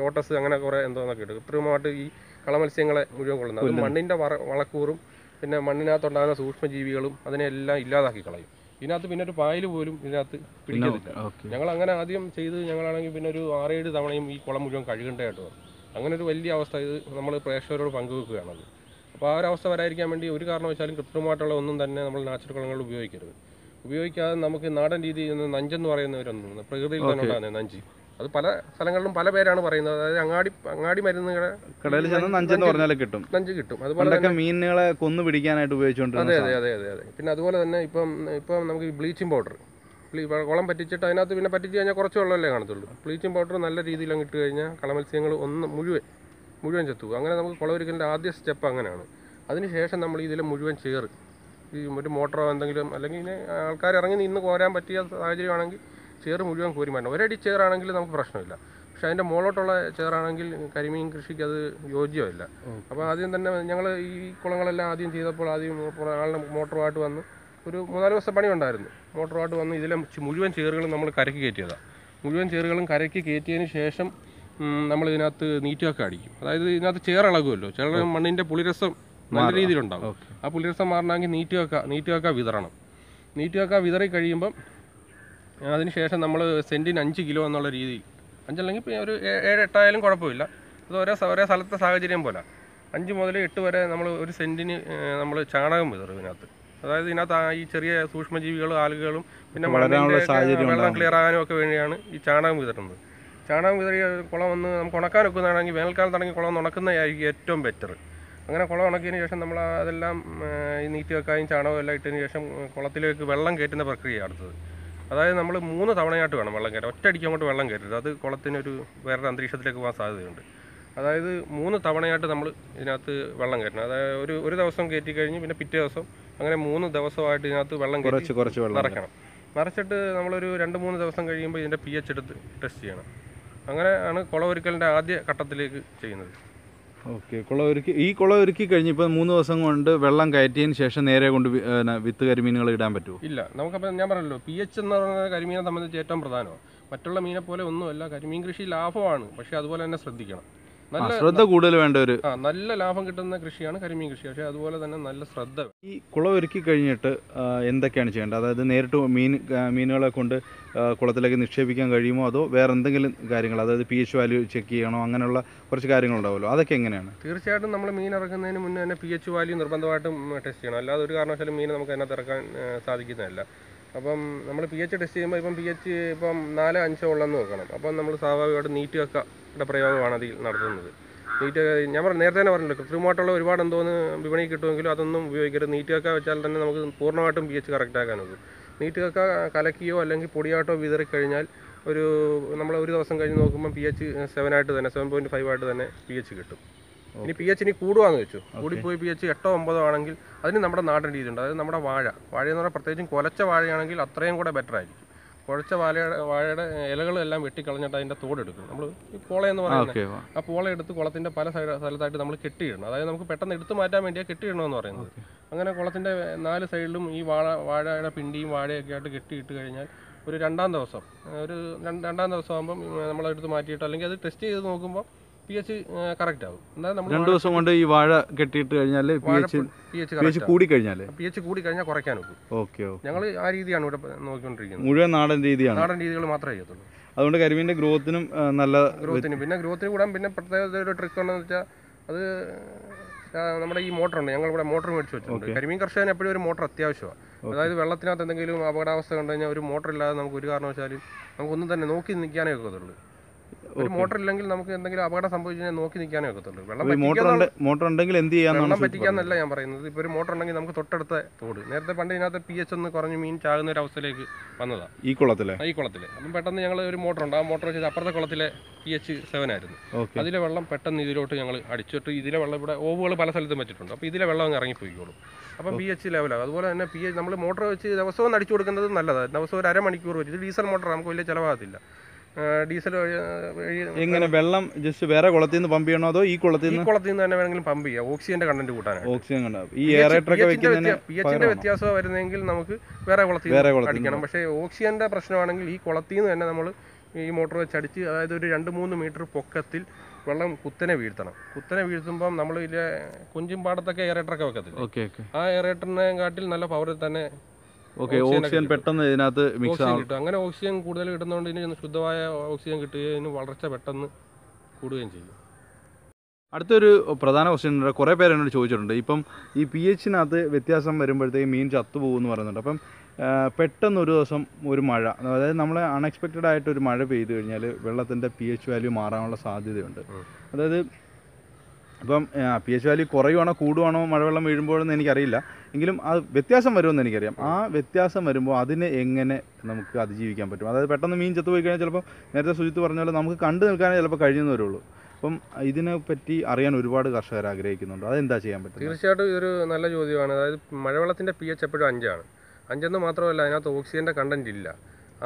ലോട്ടസ്, അങ്ങനെ കുറേ എന്തോന്നൊക്കെ ഇട്ട് കൃത്രിമമായിട്ട് ഈ കളമത്സ്യങ്ങളെ മുഴുവൻ കൊള്ളുന്നത്. അത് മണ്ണിൻ്റെ വറ വളക്കൂറും പിന്നെ മണ്ണിനകത്തുണ്ടാകുന്ന സൂക്ഷ്മജീവികളും അതിനെല്ലാം ഇല്ലാതാക്കി കളയും. ഇതിനകത്ത് പിന്നെ ഒരു പായൽ പോലും ഇതിനകത്ത് പിടിക്കുന്നില്ല. ഞങ്ങൾ അങ്ങനെ ആദ്യം ചെയ്ത് ഞങ്ങളാണെങ്കിൽ പിന്നെ ഒരു ആറേഴ് തവണയും ഈ കുളം മുഴുവൻ കഴുകേണ്ടതായിട്ട് വന്നു. അങ്ങനെ ഒരു വലിയ അവസ്ഥ ഇത് നമ്മൾ പ്രേക്ഷകരോട് പങ്കുവെക്കുകയാണത്. അപ്പോൾ ആ ഒരു അവസ്ഥ വരാതിരിക്കാൻ വേണ്ടി ഒരു കാരണവശാലും കൃത്രിമമായിട്ടുള്ള ഒന്നും തന്നെ നമ്മൾ നാച്ചുറൽ കുളങ്ങൾ ഉപയോഗിക്കരുത്. ഉപയോഗിക്കാതെ നമുക്ക് നാടൻ രീതിയിൽ നിന്ന് നഞ്ചെന്ന് പറയുന്നവരൊന്നും പ്രകൃതിയിൽ തന്നെ ഉണ്ടാകുന്നത് നഞ്ചി, അത് പല സ്ഥലങ്ങളിലും പല പേരാണ് പറയുന്നത്. അതായത് അങ്ങാടി അങ്ങാടി മരുന്നുകളെ കടയിൽ ചെന്ന് നഞ്ചെന്ന് പറഞ്ഞാൽ കിട്ടും, നഞ്ച് കിട്ടും. അതുപോലെ മീനുകളെ കൊന്നു പിടിക്കാനായിട്ട് ഉപയോഗിച്ചുകൊണ്ട് അതെ അതെ അതെ അതെ അതെ പിന്നെ അതുപോലെ തന്നെ ഇപ്പം ഇപ്പം നമുക്ക് ബ്ലീച്ചിങ് പൗഡർ കുളം പറ്റിച്ചിട്ട് അതിനകത്ത് പിന്നെ പറ്റിച്ച് കഴിഞ്ഞാൽ കുറച്ച് വെള്ളമല്ലേ കാണത്തുള്ളൂ. ബ്ലീച്ചിങ് പൗഡർ നല്ല രീതിയിൽ അങ്ങ് ഇട്ട് കഴിഞ്ഞാൽ കളമത്സ്യങ്ങൾ ഒന്ന് മുഴുവൻ മുഴുവൻ ചത്തുപോകും. അങ്ങനെ നമുക്ക് കുളവൊരുക്കലിൻ്റെ ആദ്യ സ്റ്റെപ്പ് അങ്ങനെയാണ്. അതിനുശേഷം നമ്മൾ ഇതിൽ മുഴുവൻ ചേറ് ഈ ഒരു മോട്ടറോ എന്തെങ്കിലും അല്ലെങ്കിൽ ഇതിനെ ആൾക്കാർ ഇറങ്ങി നിന്ന് കോരാൻ പറ്റിയ സാഹചര്യമാണെങ്കിൽ ചേറ് മുഴുവൻ കോരി വേണ്ട. ഒരടി ചേറാണെങ്കിൽ നമുക്ക് പ്രശ്നമില്ല, പക്ഷെ അതിൻ്റെ മുകളിലോട്ടുള്ള ചേറാണെങ്കിൽ കരിമീൻ കൃഷിക്ക് അത് യോജ്യമല്ല. അപ്പോൾ ആദ്യം തന്നെ ഞങ്ങൾ ഈ കുളങ്ങളെല്ലാം ആദ്യം ചെയ്തപ്പോൾ ആദ്യം ആളുടെ മോട്ടറുമായിട്ട് വന്ന് ഒരു മൂന്നാല് ദിവസം പണി ഉണ്ടായിരുന്നു. മോട്ടറുമായിട്ട് വന്ന് ഇതിലെ മുഴുവൻ ചേറുകളും നമ്മൾ കരക്ക് കയറ്റിയതാണ്. മുഴുവൻ ചേറുകളും കരക്ക് കയറ്റിയതിന് ശേഷം നമ്മളിതിനകത്ത് നീറ്റുമൊക്കെ അടിക്കും. അതായത് ഇതിനകത്ത് ചേറിളകുമല്ലോ, ചേറ് മണ്ണിൻ്റെ പുളിരസം നല്ല രീതിയിലുണ്ടാകും. ആ പുളിരസം മാറണമെങ്കിൽ നീറ്റുമൊക്കെ നീറ്റുമൊക്കെ വിതറണം. നീറ്റുമൊക്കെ വിതറി കഴിയുമ്പം അതിനുശേഷം നമ്മൾ സെൻറ്റിന് അഞ്ച് കിലോ എന്നുള്ള രീതിയിൽ, അഞ്ചല്ലെങ്കിൽ പിന്നെ ഒരു ഏഴ് എട്ടായാലും കുഴപ്പമില്ല. അത് ഓരോ ഓരോ സ്ഥലത്തെ സാഹചര്യം പോലെ അഞ്ച് മുതൽ എട്ട് വരെ നമ്മൾ ഒരു സെൻറ്റിന് നമ്മൾ ചാണകം വിതറും ഇതിനകത്ത്. അതായത് ഇതിനകത്ത് ഈ ചെറിയ സൂക്ഷ്മജീവികളും ആളുകളും പിന്നെ വെള്ളം ക്ലിയർ ആകാനും ഒക്കെ വേണ്ടിയാണ് ഈ ചാണകം വിതറുന്നത്. ചാണകം വിതറിയ കുളം ഒന്ന് നമുക്ക് ഉണക്കാൻ വെക്കുന്നതാണെങ്കിൽ വേനൽക്കാലത്താണെങ്കിൽ കുളം ഒന്ന് ഉണക്കുന്നതായിരിക്കും ഏറ്റവും ബെറ്റർ. അങ്ങനെ കുളം ഉണക്കിയതിന് ശേഷം നമ്മൾ അതെല്ലാം ഈ നീറ്റ് വെക്കാനും ചാണകവും എല്ലാം ഇട്ടതിന് ശേഷം കുളത്തിലേക്ക് വെള്ളം കയറ്റുന്ന പ്രക്രിയ അടുത്തത്. അതായത് നമ്മൾ മൂന്ന് തവണയായിട്ട് വേണം വെള്ളം കയറ്റാൻ, ഒറ്റയടിക്ക് അങ്ങോട്ട് വെള്ളം കയറ്റരുത്. അത് കുളത്തിനൊരു വേറൊരു അന്തരീക്ഷത്തിലേക്ക് പോകാൻ സാധ്യതയുണ്ട്. അതായത് മൂന്ന് തവണയായിട്ട് നമ്മൾ ഇതിനകത്ത് വെള്ളം കയറ്റണം. അതായത് ഒരു ഒരു ദിവസം കയറ്റി കഴിഞ്ഞ് പിന്നെ പിറ്റേ ദിവസം, അങ്ങനെ മൂന്ന് ദിവസമായിട്ട് ഇതിനകത്ത് വെള്ളം കുറച്ച് കുറച്ച് വെള്ളം നിറയ്ക്കണം. നിറച്ചിട്ട് നമ്മളൊരു രണ്ട് മൂന്ന് ദിവസം കഴിയുമ്പോൾ ഇതിൻ്റെ പി എച്ച് എടുത്ത് ടെസ്റ്റ് ചെയ്യണം. അങ്ങനെയാണ് കുളമൊരുക്കലിൻ്റെ ആദ്യ ഘട്ടത്തിലേക്ക് ചെയ്യുന്നത്. ഓക്കെ, കുളമൊരുക്കി ഈ കുളം ഒരുക്കി കഴിഞ്ഞ് ഇപ്പോൾ മൂന്ന് ദിവസം കൊണ്ട് വെള്ളം കയറ്റിയതിന് ശേഷം നേരെ കൊണ്ട് വിത്ത് കരിമീനുകൾ ഇടാൻ പറ്റുമോ? ഇല്ല, നമുക്കപ്പോൾ ഞാൻ പറഞ്ഞല്ലോ പി എച്ച് എന്ന് പറയുന്നത് കരിമീനെ സംബന്ധിച്ച് ഏറ്റവും പ്രധാനമാണ്. മറ്റുള്ള മീനെ പോലെ ഒന്നുമല്ല, കരിമീൻ കൃഷി ലാഭമാണ്, പക്ഷേ അതുപോലെ തന്നെ ശ്രദ്ധിക്കണം. നല്ല ശ്രദ്ധ കൂടുതൽ വേണ്ട ഒരു ആ നല്ല ലാഭം കിട്ടുന്ന കൃഷിയാണ് കരിമീൻ കൃഷി, പക്ഷേ അതുപോലെ തന്നെ നല്ല ശ്രദ്ധ. ഈ കുളം ഒരുക്കി കഴിഞ്ഞിട്ട് എന്തൊക്കെയാണ് ചെയ്യേണ്ടത്? അതായത് നേരിട്ട് മീൻ മീനുകളെ കൊണ്ട് കുളത്തിലേക്ക് നിക്ഷേപിക്കാൻ കഴിയുമോ, അതോ വേറെ എന്തെങ്കിലും കാര്യങ്ങൾ, അതായത് പി എച്ച് വാല്യൂ ചെക്ക് ചെയ്യണോ, അങ്ങനെയുള്ള കുറച്ച് കാര്യങ്ങളുണ്ടാവുമല്ലോ, അതൊക്കെ എങ്ങനെയാണ്? തീർച്ചയായിട്ടും നമ്മൾ മീൻ ഇറക്കുന്നതിന് മുന്നേ തന്നെ പി എച്ച് വാല്യൂ നിർബന്ധമായിട്ടും ടെസ്റ്റ് ചെയ്യണം. അല്ലാതെ ഒരു കാരണവശാലും മീൻ നമുക്ക് അതിനകത്ത് ഇറക്കാൻ സാധിക്കുന്നതല്ല. അപ്പം നമ്മൾ പി എച്ച് ടെസ്റ്റ് ചെയ്യുമ്പോൾ ഇപ്പം പി എച്ച് ഇപ്പം നാല് അഞ്ചോ ഉള്ളെന്ന് നോക്കണം. അപ്പം നമ്മൾ സ്വാഭാവികമായിട്ട് നീറ്റ് വെക്കുക പ്രയോഗമാണ് അതിൽ നടത്തുന്നത്. നീറ്റ് ഞാൻ പറഞ്ഞു നേരത്തെ തന്നെ പറഞ്ഞല്ലോ, കൃത്രിമമായിട്ടുള്ള ഒരുപാട് എന്തോന്ന് വിപണിയിൽ കിട്ടുമെങ്കിലും അതൊന്നും ഉപയോഗിക്കരുത്. നീറ്റ് വെക്കാൻ വെച്ചാൽ തന്നെ നമുക്ക് പൂർണ്ണമായിട്ടും പി എച്ച് കറക്റ്റ് ആക്കാനത്. നീറ്റ് വെക്ക കലക്കിയോ അല്ലെങ്കിൽ പൊടിയാട്ടോ വിതറി കഴിഞ്ഞാൽ ഒരു നമ്മൾ ഒരു ദിവസം കഴിഞ്ഞ് നോക്കുമ്പോൾ പി എച്ച് സെവനായിട്ട് തന്നെ സെവൻ പോയിൻറ്റ് ഫൈവ് ആയിട്ട് തന്നെ പി എച്ച് കിട്ടും. ഇനി പി എച്ച് ഇനി കൂടുവാന്ന് വെച്ചു, കൂടിപ്പോയി പി എച്ച് എട്ടോ ഒമ്പതോ ആണെങ്കിൽ അതിന് നമ്മുടെ നാടൻ രീതിയുണ്ട്. അതായത് നമ്മുടെ വാഴ വാഴയെന്ന് പറഞ്ഞാൽ പ്രത്യേകിച്ചും കുലച്ച വാഴയാണെങ്കിൽ അത്രയും കൂടെ ബെറ്റർ ആയിരിക്കും. കുഴച്ച വാഴയുടെ വാഴയുടെ ഇലകളെല്ലാം വെട്ടിക്കളഞ്ഞിട്ട് അതിൻ്റെ തോടെടുക്കും. നമ്മൾ ഈ പോളയെന്ന് പറയുന്നത് ആ പോള എടുത്ത് കുളത്തിൻ്റെ പല സൈഡ് സ്ഥലത്തായിട്ട് നമ്മൾ കെട്ടിയിടണം. അതായത് നമുക്ക് പെട്ടെന്ന് എടുത്തു മാറ്റാൻ വേണ്ടിയാണ് കെട്ടിയിടണമെന്ന് പറയുന്നത്. അങ്ങനെ കുളത്തിൻ്റെ നാല് സൈഡിലും ഈ വാഴ വാഴയുടെ പിണ്ടിയും വാഴയൊക്കെ ആയിട്ട് കെട്ടിയിട്ട് കഴിഞ്ഞാൽ ഒരു രണ്ടാം ദിവസം ഒരു രണ്ടാം ദിവസം ആകുമ്പം നമ്മളെടുത്ത് മാറ്റിയിട്ട് അല്ലെങ്കിൽ അത് ടെസ്റ്റ് ചെയ്ത് നോക്കുമ്പോൾ പി എച്ച് കറക്റ്റ് ആകും. എന്നാൽ നമ്മൾ രണ്ട് ദിവസം കൊണ്ട് ഈ വാഴ കെട്ടിയിട്ട് കഴിഞ്ഞാൽ പി എച്ച് പി എച്ച് കൂടി കഴിഞ്ഞാൽ പി എച്ച് കൂടി കഴിഞ്ഞാൽ കുറയ്ക്കാൻ നോക്കും. ഓക്കെ, ഞങ്ങൾ ആ രീതിയാണ് ഇവിടെ നോക്കിക്കൊണ്ടിരിക്കുന്നത്. മുഴുവൻ നാടൻ രീതിയാണ്, നാടൻ രീതികൾ മാത്രമേ ചെയ്യത്തുള്ളൂ. അതുകൊണ്ട് കരിമീൻ്റെ ഗ്രോത്തിനും നല്ല ഗ്രോത്തിന് പിന്നെ ഗ്രോത്തിന് കൂടാൻ പിന്നെ പ്രത്യേക ഒരു ട്രിക്ക് എന്താണെന്ന് വെച്ചാൽ അത് നമ്മുടെ ഈ മോട്ടറുണ്ട്, ഞങ്ങൾ ഇവിടെ മോട്ടർ മേടിച്ച് വെച്ചിട്ടുണ്ട്. കരിമീൻ കർഷകന് എപ്പോഴും ഒരു മോട്ടർ അത്യാവശ്യമാണ്. അതായത് വെള്ളത്തിനകത്ത് എന്തെങ്കിലും അപകടാവസ്ഥ കണ്ടു കഴിഞ്ഞാൽ ഒരു മോട്ടർ ഇല്ലാതെ നമുക്ക് ഒരു കാരണവശാലും നമുക്കൊന്നും തന്നെ നോക്കി നിൽക്കാനേ ഒക്കത്തുള്ളൂ. ഒരു മോട്ടർ ഇല്ലെങ്കിൽ നമുക്ക് എന്തെങ്കിലും അപകടം സംഭവിച്ചു കഴിഞ്ഞാൽ നോക്കി നിൽക്കാനേ ഒക്കത്തുള്ളൂ. വെള്ളം പറ്റിക്കാന്നല്ല ഞാൻ പറയുന്നത്. ഇപ്പോൾ ഒരു മോട്ടർ ഉണ്ടെങ്കിൽ നമുക്ക് തൊട്ടടുത്ത തോട്, നേരത്തെ പണ്ട് ഇതിനകത്ത് പി എച്ച് ഒന്ന് കുറഞ്ഞ് മീൻ ചാകുന്ന ഒരു അവസ്ഥയിലേക്ക് വന്നതാണ് ഈ കുളത്തിലെ ഈ കുളത്തിൽ. അപ്പം പെട്ടെന്ന് ഞങ്ങൾ ഒരു മോട്ടറുണ്ട്, ആ മോട്ടർ വെച്ചിട്ട് അപ്പുറത്തെ കുളത്തിലെ പി എച്ച് സെവൻ ആയിരുന്നു, അതിലെ വെള്ളം പെട്ടെന്ന് ഇതിലോട്ട് ഞങ്ങൾ അടിച്ചിട്ട് ഇതിലെ വെള്ളം ഇവിടെ ഓവുകൾ പല സ്ഥലത്തും വെച്ചിട്ടുണ്ട്. അപ്പോൾ ഇതിലെ വെള്ളം അങ്ങ് ഇറങ്ങിപ്പോയിക്കോളും. അപ്പം പി എച്ച് ലെവലാണ്. അതുപോലെ തന്നെ പി എച്ച് നമ്മൾ മോട്ടർ വെച്ച് ദിവസവും അടിച്ചു കൊടുക്കുന്നത് നല്ലതാണ്. ദിവസവും ഒരു അരമണിക്കൂർ വെച്ച്, ഇത് ഡീസൽ മോട്ടർ, നമുക്ക് വലിയ ചിലവാകത്തില്ല. ഡീസൽ എങ്ങനെ വെള്ളം ജസ്റ്റ് വേറെ കുളത്തിൽ നിന്ന് പമ്പ് ചെയ്യണോ അതോ ഈ കുളത്തിൽ നിന്ന് കുളത്തിൽ നിന്ന് തന്നെ വേണമെങ്കിലും പമ്പ് ചെയ്യാം, ഓക്സിജന്റെ കണ്ടന്റ് കൂട്ടാനാണ്. ഓക്സിജൻ കണ്ടന്റ് ഈ എയറേറ്ററൊക്കെ വെക്കുന്നതിന് പി എച്ചിന്റെ വ്യത്യാസം വരുന്നെങ്കിൽ നമുക്ക് വേറെ കുളത്തിൽ നിന്ന് അടിക്കണം. പക്ഷേ ഓക്സിജന്റെ പ്രശ്നമാണെങ്കിൽ ഈ കുളത്തിൽ നിന്ന് തന്നെ നമ്മൾ ഈ മോട്ടോർ വെച്ച് അടിച്ച്, അതായത് ഒരു രണ്ട് മൂന്ന് മീറ്റർ പൊക്കത്തിൽ വെള്ളം കുത്തനെ വീഴ്ത്തണം. കുത്തനെ വീഴ്ത്തുമ്പം നമ്മൾ ഇതിലെ കുഞ്ചും പാടത്തൊക്കെ എയറേറ്ററൊക്കെ വെക്കത്തില്ല, ആ എയറേറ്ററിനെ കാട്ടിൽ നല്ല പവറിൽ തന്നെ ഓക്സിജൻ പെട്ടെന്ന് ഇതിനകത്ത് മിക്സ് ആകും. അങ്ങനെ ഓക്സിജൻ കൂടുതൽ കിട്ടുന്നതുകൊണ്ട് ഇതിന് ശുദ്ധമായ ഓക്സിജൻ കിട്ടുകയും വളർച്ച പെട്ടെന്ന് കൂടുകയും ചെയ്യും. അടുത്തൊരു പ്രധാന ക്വസ്റ്റ്യൻ കുറേ പേര് എന്നോട് ചോദിച്ചിട്ടുണ്ട്, ഇപ്പം ഈ പി എച്ചിനകത്ത് വ്യത്യാസം വരുമ്പോഴത്തേക്ക് മീൻ ചത്തുപോകുമെന്ന് പറയുന്നുണ്ട്. അപ്പം പെട്ടെന്ന് ഒരു ദിവസം ഒരു മഴ, അതായത് നമ്മൾ അൺഎക്സ്പെക്റ്റഡ് ആയിട്ടൊരു മഴ പെയ്തു കഴിഞ്ഞാൽ വെള്ളത്തിൻ്റെ പി എച്ച് വാല്യൂ മാറാനുള്ള സാധ്യതയുണ്ട്. അതായത് ഇപ്പം പി എച്ച് വാല്യൂ കുറയുവാണോ കൂടുവാണോ മഴവെള്ളം വീഴുമ്പോഴെന്ന് എനിക്കറിയില്ല, എങ്കിലും ആ വ്യത്യാസം വരുമെന്ന് എനിക്കറിയാം. ആ വ്യത്യാസം വരുമ്പോൾ അതിനെ എങ്ങനെ നമുക്ക് അതിജീവിക്കാൻ പറ്റും? അതായത് പെട്ടെന്ന് മീൻ ചത്തു പോയി കഴിഞ്ഞാൽ ചിലപ്പോൾ നേരത്തെ സുജിത്ത് പറഞ്ഞ പോലെ നമുക്ക് കണ്ടു നിൽക്കാനേ ചിലപ്പോൾ കഴിഞ്ഞെന്ന് വരുള്ളൂ. അപ്പം ഇതിനെപ്പറ്റി അറിയാൻ ഒരുപാട് കർഷകർ ആഗ്രഹിക്കുന്നുണ്ട്, അതെന്താ ചെയ്യാൻ പറ്റും? തീർച്ചയായിട്ടും ഇതൊരു നല്ല ചോദ്യമാണ്. അതായത് മഴവെള്ളത്തിൻ്റെ പി എച്ച് എപ്പോഴും അഞ്ചാണ്. അഞ്ചെന്ന് മാത്രമല്ല, അതിനകത്ത് ഓക്സിജൻ്റെ കണ്ടൻറ്റ് ഇല്ല.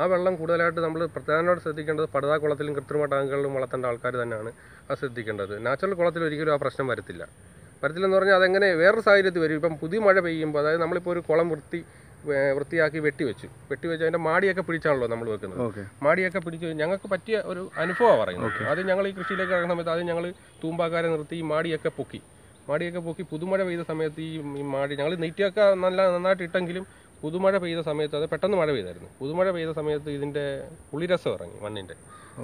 ആ വെള്ളം കൂടുതലായിട്ട് നമ്മൾ പ്രധാനമായിട്ട് ശ്രദ്ധിക്കേണ്ടത് പടുതാ കുളത്തിലും കൃത്രിമ ടാങ്കുകളിലും വളർത്തേണ്ട ആൾക്കാർ തന്നെയാണ് അത് ശ്രദ്ധിക്കേണ്ടത്. നാച്ചുറൽ കുളത്തിൽ ഒരിക്കലും ആ പ്രശ്നം വരത്തില്ല. വരത്തില്ലെന്ന് പറഞ്ഞാൽ അതെങ്ങനെ വേറൊരു സാഹചര്യത്തിൽ വരും. ഇപ്പം പുതിയ മഴ പെയ്യുമ്പോൾ, അതായത് നമ്മളിപ്പോൾ ഒരു കുളം വൃത്തി വൃത്തിയാക്കി വെട്ടിവെച്ചു വെട്ടിവെച്ച് അതിൻ്റെ മാടിയൊക്കെ പിടിച്ചാണല്ലോ നമ്മൾ വെക്കുന്നത്. മാടിയൊക്കെ പിടിച്ച് ഞങ്ങൾക്ക് പറ്റിയ ഒരു അനുഭവമാണ് പറയുന്നത്. അത് ഞങ്ങൾ ഈ കൃഷിയിലേക്ക് ഇറങ്ങുന്ന സമയത്ത് അത് ഞങ്ങൾ തൂമ്പാക്കാരെ നിർത്തി ഈ മാടിയൊക്കെ പൊക്കി മാടിയൊക്കെ പൊക്കി പുതുമഴ പെയ്ത സമയത്ത് ഈ മാടി ഞങ്ങൾ നെറ്റിയൊക്കെ നല്ല നന്നായിട്ട് ഇട്ടെങ്കിലും പുതുമഴ പെയ്ത സമയത്ത്, അത് പെട്ടെന്ന് മഴ പെയ്തായിരുന്നു, പുതുമഴ പെയ്ത സമയത്ത് ഇതിൻ്റെ പുളിരസം ഇറങ്ങി മണ്ണിൻ്റെ.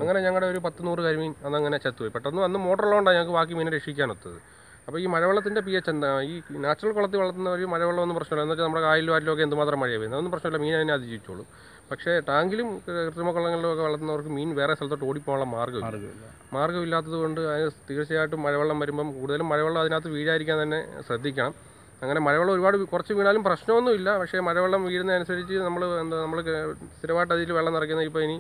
അങ്ങനെ ഞങ്ങളുടെ ഒരു പത്ത് നൂറ് കരിമീൻ അന്നങ്ങനെ ചത്തുപോയി പെട്ടെന്ന്. അന്ന് മോട്ടറുള്ളതുകൊണ്ടാണ് ഞങ്ങൾക്ക് ബാക്കി മീനെ രക്ഷിക്കാനൊത്തത്. അപ്പോൾ ഈ മഴവെള്ളത്തിൻ്റെ പി എച്ച് എന്താ, ഈ നാച്ചുറൽ കുളത്തിൽ വളർത്തുന്ന ഒരു മഴവെള്ളം ഒന്നും പ്രശ്നമില്ല, എന്ന് വെച്ചാൽ നമ്മുടെ കായലിലും ആറ്റിലൊക്കെ എന്തുമാത്രം മഴ പെയ്യുന്നത് അതൊന്നും പ്രശ്നമില്ല, മീൻ അതിനെ അതിജീവിച്ചോളൂ. പക്ഷേ ടാങ്കിലും കൃത്രിമ കുളങ്ങളിലൊക്കെ വളർത്തുന്നവർക്ക് മീൻ വേറെ സ്ഥലത്തോട്ട് ഓടിപ്പോകാനുള്ള മാർഗ്ഗമില്ല. മാർഗ്ഗമില്ലാത്തത് കൊണ്ട് അതിന് തീർച്ചയായിട്ടും മഴവെള്ളം വരുമ്പം കൂടുതലും മഴവെള്ളം അതിനകത്ത് വീഴാതിരിക്കാൻ തന്നെ ശ്രദ്ധിക്കണം. അങ്ങനെ മഴവെള്ളം ഒരുപാട് കുറച്ച് വീണാലും പ്രശ്നമൊന്നുമില്ല. പക്ഷേ മഴവെള്ളം വീഴുന്നതനുസരിച്ച് നമ്മൾ എന്താ നമ്മൾ സ്ഥിരമായിട്ട് അതിൽ വെള്ളം നിറയ്ക്കുന്നത് ഇപ്പോൾ ഇനി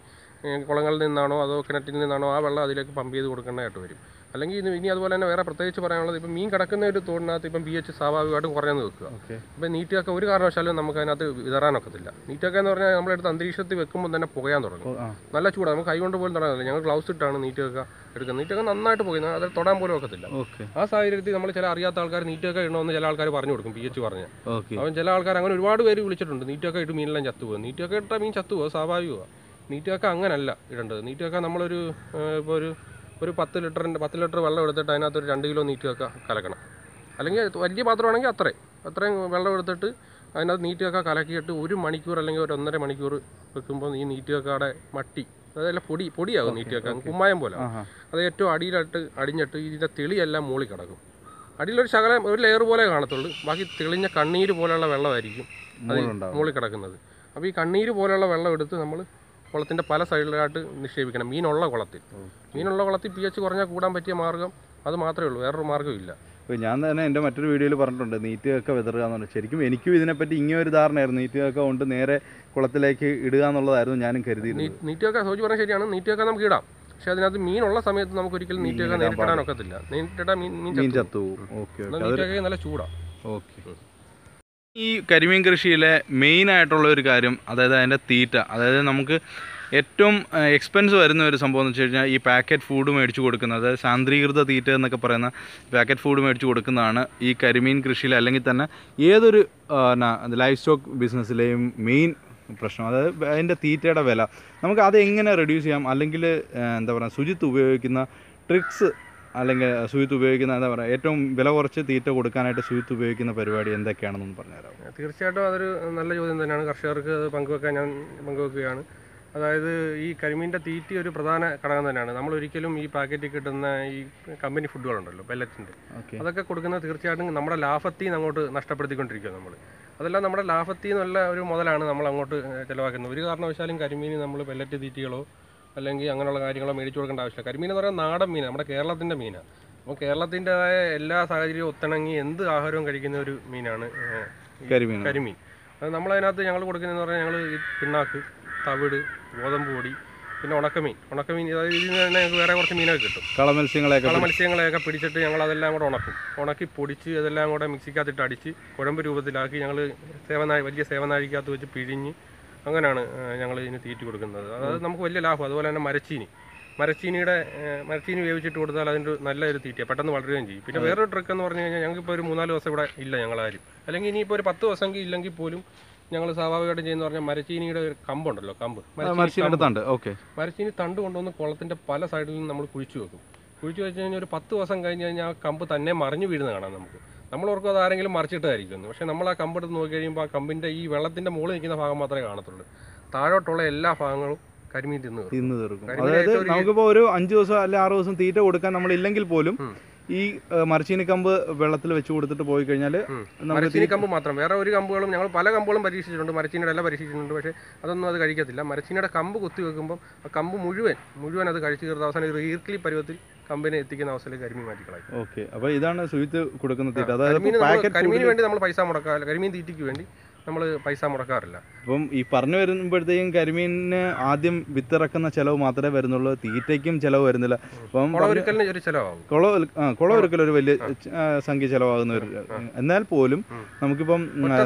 കുളങ്ങളിൽ നിന്നാണോ അതോ കിണറ്റിൽ നിന്നാണോ ആ വെള്ളം അതിലേക്ക് പമ്പ് ചെയ്ത് കൊടുക്കേണ്ടതായിട്ട് വരും. അല്ലെങ്കിൽ ഇനി അതുപോലെ തന്നെ വേറെ പ്രത്യേകിച്ച് പറയാനുള്ളത്, ഇപ്പം മീൻ കിടക്കുന്ന ഒരു തോടിനകത്ത് ഇപ്പം പി എച്ച് സ്വാഭാവികമായിട്ടും കുറഞ്ഞു നിൽക്കുക. ഇപ്പം നീറ്റൊക്കെ ഒരു കാരണവശാലും നമുക്ക് അതിനകത്ത് വിതറാനൊക്കത്തില്ല. നീറ്റൊക്കെ എന്ന് പറഞ്ഞാൽ നമ്മളെടുത്ത് അന്തരീക്ഷത്തിൽ വെക്കുമ്പോൾ തന്നെ പുകയാൻ തുടങ്ങും. നല്ല ചൂടാണ്, നമുക്ക് കൈ കൊണ്ട് പോലും തുടങ്ങില്ല. ഞങ്ങൾ ഗ്ലൗസ് ഇട്ടാണ് നീറ്റൊക്കെ എടുക്കുന്നത്. നീറ്റൊക്കെ നന്നായിട്ട് പോകുന്നത് അത് തൊടാൻ പോലും ഒക്കത്തില്ല. ആ സാഹചര്യത്തിൽ നമ്മൾ ചില അറിയാത്ത ആൾക്കാർ നീറ്റൊക്കെ ഇടണമെന്ന് ചില ആൾക്കാർ പറഞ്ഞു കൊടുക്കും പി എച്ച് പറഞ്ഞാൽ. അപ്പം ചില ആൾക്കാർ അങ്ങനെ ഒരുപാട് പേര് വിളിച്ചിട്ടുണ്ട്, നീറ്റൊക്കെ ഇട്ട് മീനെല്ലാം ചത്തുപോകും. നീറ്റൊക്കെ ഇട്ടാൽ മീൻ ചത്തുപോകും, സ്വാഭാവികമാണ്. നീറ്റൊക്കെ അങ്ങനല്ല ഇടേണ്ടത്. നീറ്റൊക്കെ നമ്മളൊരു ഇപ്പോൾ ഒരു ഒരു പത്ത് ലിറ്ററിൻ്റെ പത്ത് ലിറ്റർ വെള്ളം എടുത്തിട്ട് അതിനകത്ത് ഒരു രണ്ട് കിലോ നീറ്റൊക്കെ കലക്കണം. അല്ലെങ്കിൽ വലിയ പാത്രമാണെങ്കിൽ അത്രയും അത്രയും വെള്ളം എടുത്തിട്ട് അതിനകത്ത് നീറ്റൊക്കെ കലക്കിയിട്ട് ഒരു മണിക്കൂർ അല്ലെങ്കിൽ ഒരു ഒന്നര മണിക്കൂർ വെക്കുമ്പോൾ ഈ നീറ്റൊക്കെയുടെ മട്ടി, അതായത് പൊടി പൊടിയാകും നീറ്റൊക്കെ, കുമ്മായം പോലെ. അത് ഏറ്റവും അടിയിലായിട്ട് അടിഞ്ഞിട്ട് ഇതിൻ്റെ തെളിയെല്ലാം മൂളിൽ കിടക്കും. അടിയിലൊരു ശകലം ഒരു ലെയർ പോലെ കാണത്തുള്ളൂ, ബാക്കി തെളിഞ്ഞ കണ്ണീര് പോലെയുള്ള വെള്ളമായിരിക്കും മൂളിൽ കിടക്കുന്നത്. അപ്പോൾ ഈ കണ്ണീര് പോലെയുള്ള വെള്ളം എടുത്ത് നമ്മൾ കുളത്തിൻ്റെ പല സൈഡിലായിട്ട് നിക്ഷേപിക്കണം. മീനുള്ള കുളത്തിൽ മീനുള്ള കുളത്തിൽ പി എച്ച് കുറഞ്ഞാൽ കൂടാൻ പറ്റിയ മാർഗ്ഗം അത് മാത്രമേ ഉള്ളൂ, വേറൊരു മാർഗ്ഗമില്ല. ഞാൻ തന്നെ എൻ്റെ മറ്റൊരു വീഡിയോയിൽ പറഞ്ഞിട്ടുണ്ട് നീറ്റൊക്കെ വിതറുക എന്ന് പറഞ്ഞു. ശരിക്കും എനിക്കും ഇതിനെപ്പറ്റി ഇങ്ങനെ ഒരു ധാരണയായിരുന്നു, നീറ്റൊക്കെ കൊണ്ട് നേരെ കുളത്തിലേക്ക് ഇടുക എന്നുള്ളതായിരുന്നു ഞാനും കരുതിയിരുന്നത്. നീറ്റൊക്കെ സോജി പറഞ്ഞാൽ ശരിയാണ്, നീറ്റൊക്കെ നമുക്ക് ഇടാം. പക്ഷെ അതിനകത്ത് മീനുള്ള സമയത്ത് നമുക്ക് ഒരിക്കലും നീറ്റൊക്കെ നേരിട്ടിടാനൊക്കത്തില്ല. നീറ്റിട്ടാ മീൻ മീൻ ചത്തുപോകും. നീറ്റൊക്കെ നല്ല ചൂടാണ്. ഓക്കെ, ഈ കരിമീൻ കൃഷിയിലെ മെയിനായിട്ടുള്ള ഒരു കാര്യം അതായത് അതിൻ്റെ തീറ്റ, അതായത് നമുക്ക് ഏറ്റവും എക്സ്പെൻസ് വരുന്ന ഒരു സംഭവം എന്ന് വെച്ച് കഴിഞ്ഞാൽ ഈ പാക്കറ്റ് ഫുഡ് മേടിച്ച് കൊടുക്കുന്നത്, അതായത് സാന്ദ്രീകൃത തീറ്റ എന്നൊക്കെ പറയുന്ന പാക്കറ്റ് ഫുഡ് മേടിച്ച് കൊടുക്കുന്നതാണ് ഈ കരിമീൻ കൃഷിയിൽ അല്ലെങ്കിൽ തന്നെ ഏതൊരു ലൈഫ് സ്റ്റോക്ക് ബിസിനസ്സിലെയും മെയിൻ പ്രശ്നം. അതായത് അതിൻ്റെ തീറ്റയുടെ വില നമുക്ക് അത് എങ്ങനെ റെഡ്യൂസ് ചെയ്യാം, അല്ലെങ്കിൽ എന്താ പറയുക സുജിത്ത് ഉപയോഗിക്കുന്ന ട്രിക്സ്, അല്ലെങ്കിൽ സുജിത്ത് ഉപയോഗിക്കുന്ന എന്താ പറയുക ഏറ്റവും വില കുറച്ച് തീറ്റ കൊടുക്കാനായിട്ട് സുജിത്ത് ഉപയോഗിക്കുന്ന പരിപാടി എന്തൊക്കെയാണെന്നൊന്ന് പറഞ്ഞുതരാം. തീർച്ചയായിട്ടും അതൊരു നല്ല ചോദ്യം തന്നെയാണ്, കർഷകർക്ക് അത് പങ്കുവെക്കാൻ ഞാൻ പങ്കുവെക്കുകയാണ്. അതായത് ഈ കരിമീൻ്റെ തീറ്റി ഒരു പ്രധാന ഘടകം തന്നെയാണ്. നമ്മൾ ഒരിക്കലും ഈ പാക്കറ്റിൽ കിട്ടുന്ന ഈ കമ്പനി ഫുഡുകളുണ്ടല്ലോ പെല്ലറ്റിൻ്റെ, അതൊക്കെ കൊടുക്കുന്നത് തീർച്ചയായിട്ടും നമ്മുടെ ലാഭത്തിൽ അങ്ങോട്ട് നഷ്ടപ്പെടുത്തിക്കൊണ്ടിരിക്കുക നമ്മൾ. അതെല്ലാം നമ്മുടെ ലാഭത്തിൽ നിന്നുള്ള ഒരു മുതലാണ് നമ്മൾ അങ്ങോട്ട് ചിലവാക്കുന്നത്. ഒരു കാരണവശാലും കരിമീൻ നമ്മൾ പെല്ലറ്റ് തീറ്റികളോ അല്ലെങ്കിൽ അങ്ങനെയുള്ള കാര്യങ്ങളോ മേടിച്ചു കൊടുക്കേണ്ട ആവശ്യമില്ല. കരിമീൻ എന്ന് പറയുന്നത് നാടൻ മീനാണ്, നമ്മുടെ കേരളത്തിൻ്റെ മീനാണ്. അപ്പോൾ കേരളത്തിൻ്റെതായ എല്ലാ സാഹചര്യവും ഒത്തിണങ്ങി എന്ത് ആഹാരവും കഴിക്കുന്ന ഒരു മീനാണ് കരിമീൻ. കരിമീൻ നമ്മളതിനകത്ത് ഞങ്ങൾ കൊടുക്കുന്നതെന്ന് പറഞ്ഞാൽ ഞങ്ങൾ ഈ പിണ്ണാക്ക്, തവിട്, ഗോതമ്പ് പൊടി, പിന്നെ ഉണക്കമീൻ. ഉണക്കമീൻ അതായത് ഇതിൽ നിന്ന് തന്നെ വേറെ കുറച്ച് മീനൊക്കെ കിട്ടും. കളമത്സ്യങ്ങളെയൊക്കെ കളമത്സ്യങ്ങളെയൊക്കെ പിടിച്ചിട്ട് ഞങ്ങൾ അതെല്ലാം കൂടെ ഉണക്കും. ഉണക്കി പൊടിച്ച് അതെല്ലാം കൂടെ മിക്സിക്കകത്തിട്ട് അടിച്ച് കുഴമ്പ് രൂപത്തിലാക്കി ഞങ്ങൾ സേവനാഴി, വലിയ സേവനാഴിക്കകത്ത് വെച്ച് പിഴിഞ്ഞ് അങ്ങനെയാണ് ഞങ്ങൾ ഇതിന് തീറ്റി കൊടുക്കുന്നത്. അതായത് നമുക്ക് വലിയ ലാഭം. അതുപോലെ തന്നെ മരച്ചീനി, മരച്ചീനിയുടെ മരച്ചീനി വേവിച്ചിട്ട് കൊടുത്താൽ അതിൻ്റെ നല്ലൊരു തീറ്റയാണ്, പെട്ടെന്ന് വളരുകയും ചെയ്യും. പിന്നെ വേറൊരു ട്രിക്ക് എന്ന് പറഞ്ഞു കഴിഞ്ഞാൽ ഞങ്ങൾക്കിപ്പോൾ ഒരു മൂന്നാല് ദിവസം ഇവിടെ ഇല്ല ഞങ്ങളാരും, അല്ലെങ്കിൽ ഇനിയിപ്പോൾ ഒരു പത്ത് ദിവസം ഇല്ലെങ്കിൽ പോലും ഞങ്ങൾ സ്വാഭാവികമായിട്ടും ചെയ്യുന്ന പറഞ്ഞാൽ മരച്ചീനിയുടെ ഒരു കമ്പുണ്ടല്ലോ, കമ്പ് മരച്ചീനി തണ്ട് കൊണ്ടുവന്ന് കുളത്തിൻ്റെ പല സൈഡിൽ നിന്ന് നമ്മൾ കുഴിച്ചു വെക്കും. കുഴിച്ചു വെച്ച് കഴിഞ്ഞാൽ ഒരു പത്ത് ദിവസം കഴിഞ്ഞ് കഴിഞ്ഞാൽ ആ കമ്പ് തന്നെ മറിഞ്ഞു വീഴുന്ന കാണാം നമുക്ക്. നമ്മളോർക്കും അത് ആരെങ്കിലും മറിച്ചിട്ടായിരിക്കും, പക്ഷേ നമ്മൾ ആ കമ്പ് എടുത്ത് നോക്കി കഴിയുമ്പോൾ ആ കമ്പിൻ്റെ ഈ വെള്ളത്തിൻ്റെ മുകളിൽ നിൽക്കുന്ന ഭാഗം മാത്രമേ കാണത്തുള്ളൂ. താഴോട്ടുള്ള എല്ലാ ഭാഗങ്ങളും കരിമീൻ തിന്നു തിന്നു തീർക്കും. അതായത് നമുക്കിപ്പോൾ ഒരു അഞ്ച് ദിവസം അല്ലെങ്കിൽ ആറ് ദിവസം തീറ്റ കൊടുക്കാൻ നമ്മളില്ലെങ്കിൽ പോലും ഈ മരച്ചീനി കമ്പ് വെള്ളത്തിൽ വെച്ച് കൊടുത്തിട്ട് പോയി കഴിഞ്ഞാൽ മരച്ചീനി കമ്പ് മാത്രം, വേറെ ഒരു കമ്പുകളും ഞങ്ങൾ പല കമ്പുകളും പരീക്ഷിച്ചിട്ടുണ്ട്, മരച്ചീനിയുടെ എല്ലാം പരീക്ഷിച്ചിട്ടുണ്ട്, പക്ഷേ അതൊന്നും അത് കഴിക്കത്തില്ല. മരച്ചീനിയുടെ കമ്പ് കുത്തി വെക്കുമ്പം ആ കമ്പ് മുഴുവൻ മുഴുവൻ അത് കഴിച്ചു തീർത്ത അവസാനം ഒരു ഈർക്കിലി പരുവത്തിൽ കമ്പിനെ എത്തിക്കുന്ന അവസരത്തിൽ കരിമീൻ മാറ്റിക്കളായി. ഓക്കെ, അപ്പോൾ ഇതാണ് സുജിത്ത് കൊടുക്കുന്ന തീറ്റ. അതായത് കരിമീന് വേണ്ടി നമ്മൾ പൈസ മുടക്കാറില്ല, കരിമീൻ തീറ്റയ്ക്ക് വേണ്ടി നമ്മൾ പൈസ മുടക്കാറില്ല. അപ്പം ഈ പറഞ്ഞു വരുമ്പോഴത്തേക്കും കരിമീനിന് ആദ്യം വിത്തിറക്കുന്ന ചിലവ് മാത്രമേ വരുന്നുള്ളൂ, തീറ്റയ്ക്കും ചിലവ് വരുന്നില്ല. അപ്പം കുളവൊരുക്കൽ ഒരു വലിയ സംഖ്യ ചിലവാകുന്ന ഒരു, എന്നാൽ പോലും നമുക്കിപ്പം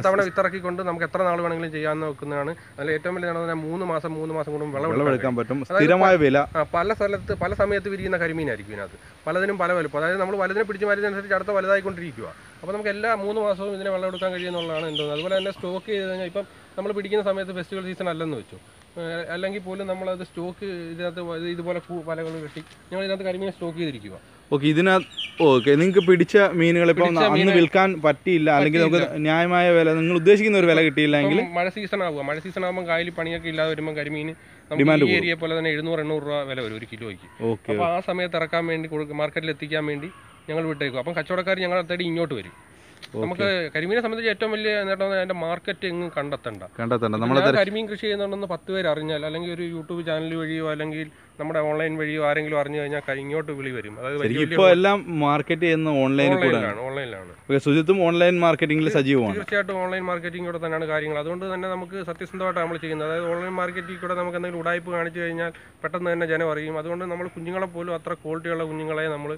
തവണ വിത്തിറക്കിക്കൊണ്ട് നമുക്ക് എത്ര നാൾ വേണമെങ്കിലും ചെയ്യാൻ നോക്കുന്നതാണ്. അതിൽ ഏറ്റവും വലിയ മൂന്ന് മാസം മൂന്ന് മാസം കൂടും വിളവെടുക്കാൻ പറ്റും. സ്ഥിരമായ വില പല സ്ഥലത്ത് പല സമയത്ത് വിരിയുന്ന കരിമീനായിരിക്കും ഇതിനകത്ത്. പലതിനും പല വലുപ്പം, അതായത് നമ്മൾ വലുതിനെ പിടിച്ച് മാറ്റിയതനുസരിച്ച് അടുത്ത വലുതായിക്കൊണ്ടിരിക്കുക. അപ്പോൾ നമുക്ക് എല്ലാ മൂന്ന് മാസവും ഇതിനെ വെള്ളമെടുക്കാൻ കഴിയുമെന്നുള്ളതാണ് എൻ്റെ. അതുപോലെ തന്നെ സ്റ്റോക്ക് ചെയ്ത് കഴിഞ്ഞാൽ ഇപ്പം നമ്മൾ പിടിക്കുന്ന സമയത്ത് ഫെസ്റ്റിവൽ സീസൺ അല്ലെന്ന് വെച്ചു, അല്ലെങ്കിൽ പോലും നമ്മളത് സ്റ്റോക്ക് ഇതിനകത്ത് ഇതുപോലെ വലകൾ കെട്ടി ഞങ്ങൾ ഇതിനകത്ത് കരിമീൻ സ്റ്റോക്ക് ചെയ്തിരിക്കുക. ഓക്കെ, ഇതിനകത്ത് ഓക്കെ നിങ്ങൾക്ക് പിടിച്ച മീനുകൾ ഇപ്പം അന്ന് വിൽക്കാൻ പറ്റിയില്ല, അല്ലെങ്കിൽ നമുക്ക് ന്യായമായ വില, നിങ്ങൾ ഉദ്ദേശിക്കുന്ന ഒരു വില കിട്ടിയില്ലെങ്കിൽ മഴ സീസൺ ആവുക. മഴ സീസൺ ആകുമ്പോൾ കായലിൽ പണിയൊക്കെ ഇല്ലാതെ വരുമ്പോൾ കരിമീൻ ഡിമാൻഡ് ഏരിയ പോലെ തന്നെ എഴുന്നൂറ് എണ്ണൂറ് രൂപ വില വരും ഒരു കിലോയ്ക്ക്. ഓക്കെ, അപ്പോൾ ആ സമയത്ത് ഇറക്കാൻ വേണ്ടി കൊടുക്കുക, മാർക്കറ്റിൽ എത്തിക്കാൻ വേണ്ടി ഞങ്ങൾ വിട്ടേക്കും. അപ്പം കച്ചവടക്കാർ ഞങ്ങളുടെ തേടി ഇങ്ങോട്ട് വരും. നമുക്ക് കരിമീനെ സംബന്ധിച്ച് ഏറ്റവും വലിയ നേട്ടം അതിന്റെ മാർക്കറ്റ് എങ്ങും കണ്ടെത്തണ്ട കണ്ടെത്തണ്ട നമ്മൾ കരിമീൻ കൃഷി ചെയ്യുന്നുണ്ടെന്ന് പത്ത് പേര് അറിഞ്ഞാൽ, അല്ലെങ്കിൽ ഒരു യൂട്യൂബ് ചാനൽ വഴിയോ അല്ലെങ്കിൽ നമ്മുടെ ഓൺലൈൻ വഴിയോ ആരെങ്കിലും അറിഞ്ഞു കഴിഞ്ഞാൽ ഇങ്ങോട്ട് വിളി വരും. അതായത് ഇപ്പോൾ എല്ലാം മാർക്കറ്റ് ചെയ്യുന്ന ഓൺലൈനിലാണ് ഓൺലൈനിലാണ് സുജിത്തും ഓൺലൈൻ മാർക്കറ്റിംഗിൽ സജീവമാണ്. തീർച്ചയായിട്ടും ഓൺലൈൻ മാർക്കറ്റിംഗിലൂടെ തന്നെയാണ് കാര്യങ്ങൾ. അതുകൊണ്ട് തന്നെ നമുക്ക് സത്യസന്ധമായിട്ട് നമ്മൾ ചെയ്യുന്നത്. അതായത് ഓൺലൈൻ മാർക്കറ്റിൽ കൂടെ നമുക്ക് എന്തെങ്കിലും ഉടായ്പ് കാണിച്ചു കഴിഞ്ഞാൽ പെട്ടെന്ന് തന്നെ ജനം അറിയും. അതുകൊണ്ട് നമ്മൾ കുഞ്ഞുങ്ങളെ പോലും അത്ര ക്വാളിറ്റിയുള്ള കുഞ്ഞുങ്ങളെ നമ്മൾ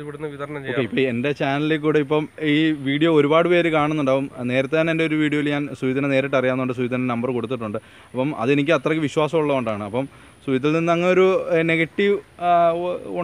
ഇവിടുന്ന് വിതരണം ചെയ്യാം. ഇപ്പം എൻ്റെ ചാനലിൽ കൂടെ ഇപ്പം ഈ വീഡിയോ ഒരുപാട് പേര് കാണുന്നുണ്ടാവും. നേരത്തെ തന്നെ എൻ്റെ ഒരു വീഡിയോയിൽ ഞാൻ സുജിത്തിനെ നേരിട്ട് അറിയാവുന്നതുകൊണ്ട് സുജിത്തിൻ്റെ നമ്പർ കൊടുത്തിട്ടുണ്ട്. അപ്പം അതെനിക്ക് അത്രയ്ക്ക് വിശ്വാസം ഉള്ളതുകൊണ്ടാണ്. അപ്പം സുജിത്തിൽ നിന്ന് അങ്ങനെ ഒരു നെഗറ്റീവ്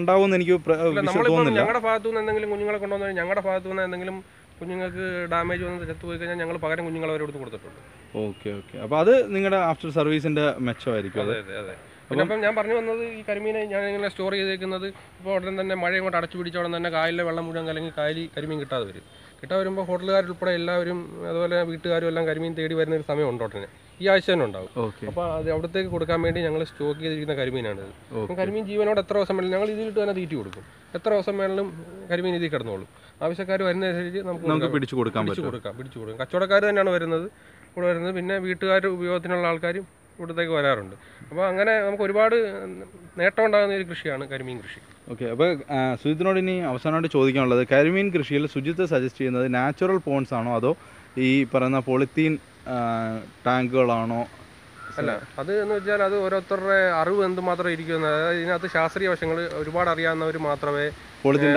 ഉണ്ടാവുമെന്ന് എനിക്ക് തോന്നുന്നില്ല. ഞങ്ങളുടെ ഭാഗത്തു നിന്ന് എന്തെങ്കിലും കുഞ്ഞുങ്ങളെ കൊണ്ടുവന്നു കഴിഞ്ഞാൽ, ഞങ്ങളുടെ ഭാഗത്തു നിന്ന് എന്തെങ്കിലും കുഞ്ഞുങ്ങൾക്ക് ഡാമേജ് വന്ന് ചത്തു പോയി കഴിഞ്ഞാൽ ഞങ്ങൾ പകരം കുഞ്ഞുങ്ങളെ അവരോട് കൊടുത്തിട്ടുണ്ട്. ഓക്കെ ഓക്കെ അപ്പോൾ അത് നിങ്ങളുടെ ആഫ്റ്റർ സർവീസിൻ്റെ മെച്ചമായിരിക്കും. അതെ അതെ അതെ പിന്നെ അപ്പം ഞാൻ പറഞ്ഞു വന്നത് ഈ കരിമീനെ ഞാൻ ഇങ്ങനെ സ്റ്റോർ ചെയ്തേക്കുന്നത് ഇപ്പോൾ ഉടൻ തന്നെ മഴയും കൊണ്ട് അടച്ചു പിടിച്ച ഉടൻ തന്നെ കായലിലെ വെള്ളം മുഴുവൻ അല്ലെങ്കിൽ കായലി കരിമീൻ കിട്ടാതെ വരും. കിട്ടാതെ വരുമ്പോൾ ഹോട്ടലുകാരുൾപ്പെടെ എല്ലാവരും അതുപോലെ വീട്ടുകാരും എല്ലാം കരിമീൻ തേടി വരുന്ന ഒരു സമയം ഉണ്ട്. ഉടനെ ഈ ആഴ്ച തന്നെ ഉണ്ടാവും. അപ്പോൾ അത് അവിടത്തേക്ക് കൊടുക്കാൻ വേണ്ടി ഞങ്ങൾ സ്റ്റോക്ക് ചെയ്തിരിക്കുന്ന കരിമീനാണിത്. അപ്പം കരിമീൻ ജീവനോട് എത്ര ദിവസം വേണമെങ്കിലും ഞങ്ങൾ ഇതിലിട്ട് തന്നെ തീറ്റി കൊടുക്കും. എത്ര ദിവസം വേണമെങ്കിലും കരിമീൻ ഇതിൽ കിടന്നോളും. ആവശ്യക്കാർ വരുന്നതനുസരിച്ച് നമുക്ക് പിടിച്ചു കൊടുക്കാം പിടിച്ചു കൊടുക്കാം പിടിച്ചു കൊടുക്കാം കച്ചവടക്കാർ തന്നെയാണ് വരുന്നത് ഇവിടെ വരുന്നത്. പിന്നെ വീട്ടുകാർ ഉപയോഗത്തിനുള്ള ആൾക്കാരും ഇവിടത്തേക്ക് വരാറുണ്ട്. അപ്പോൾ അങ്ങനെ നമുക്ക് ഒരുപാട് നേട്ടം ഉണ്ടാകുന്ന ഒരു കൃഷിയാണ് കരിമീൻ കൃഷി. ഓക്കെ, അപ്പോൾ സുജിത്തിനോട് ഇനി അവസാനമായിട്ട് ചോദിക്കാനുള്ളത്, കരിമീൻ കൃഷിയിൽ സുജിത്ത് സജസ്റ്റ് ചെയ്യുന്നത് നാച്ചുറൽ പോൺസ് ആണോ അതോ ഈ പറയുന്ന പോളിത്തീൻ ടാങ്കുകളാണോ? അല്ല, അത് എന്ന് വെച്ചാൽ അത് ഓരോരുത്തരുടെ അറിവ് എന്തുമാത്രം ഇരിക്കുന്നത്. അതായത് ഇതിനകത്ത് ശാസ്ത്രീയ വശങ്ങൾ ഒരുപാട് അറിയാവുന്നവർ മാത്രമേ പോളിത്തീൻ പോളിത്തീൻ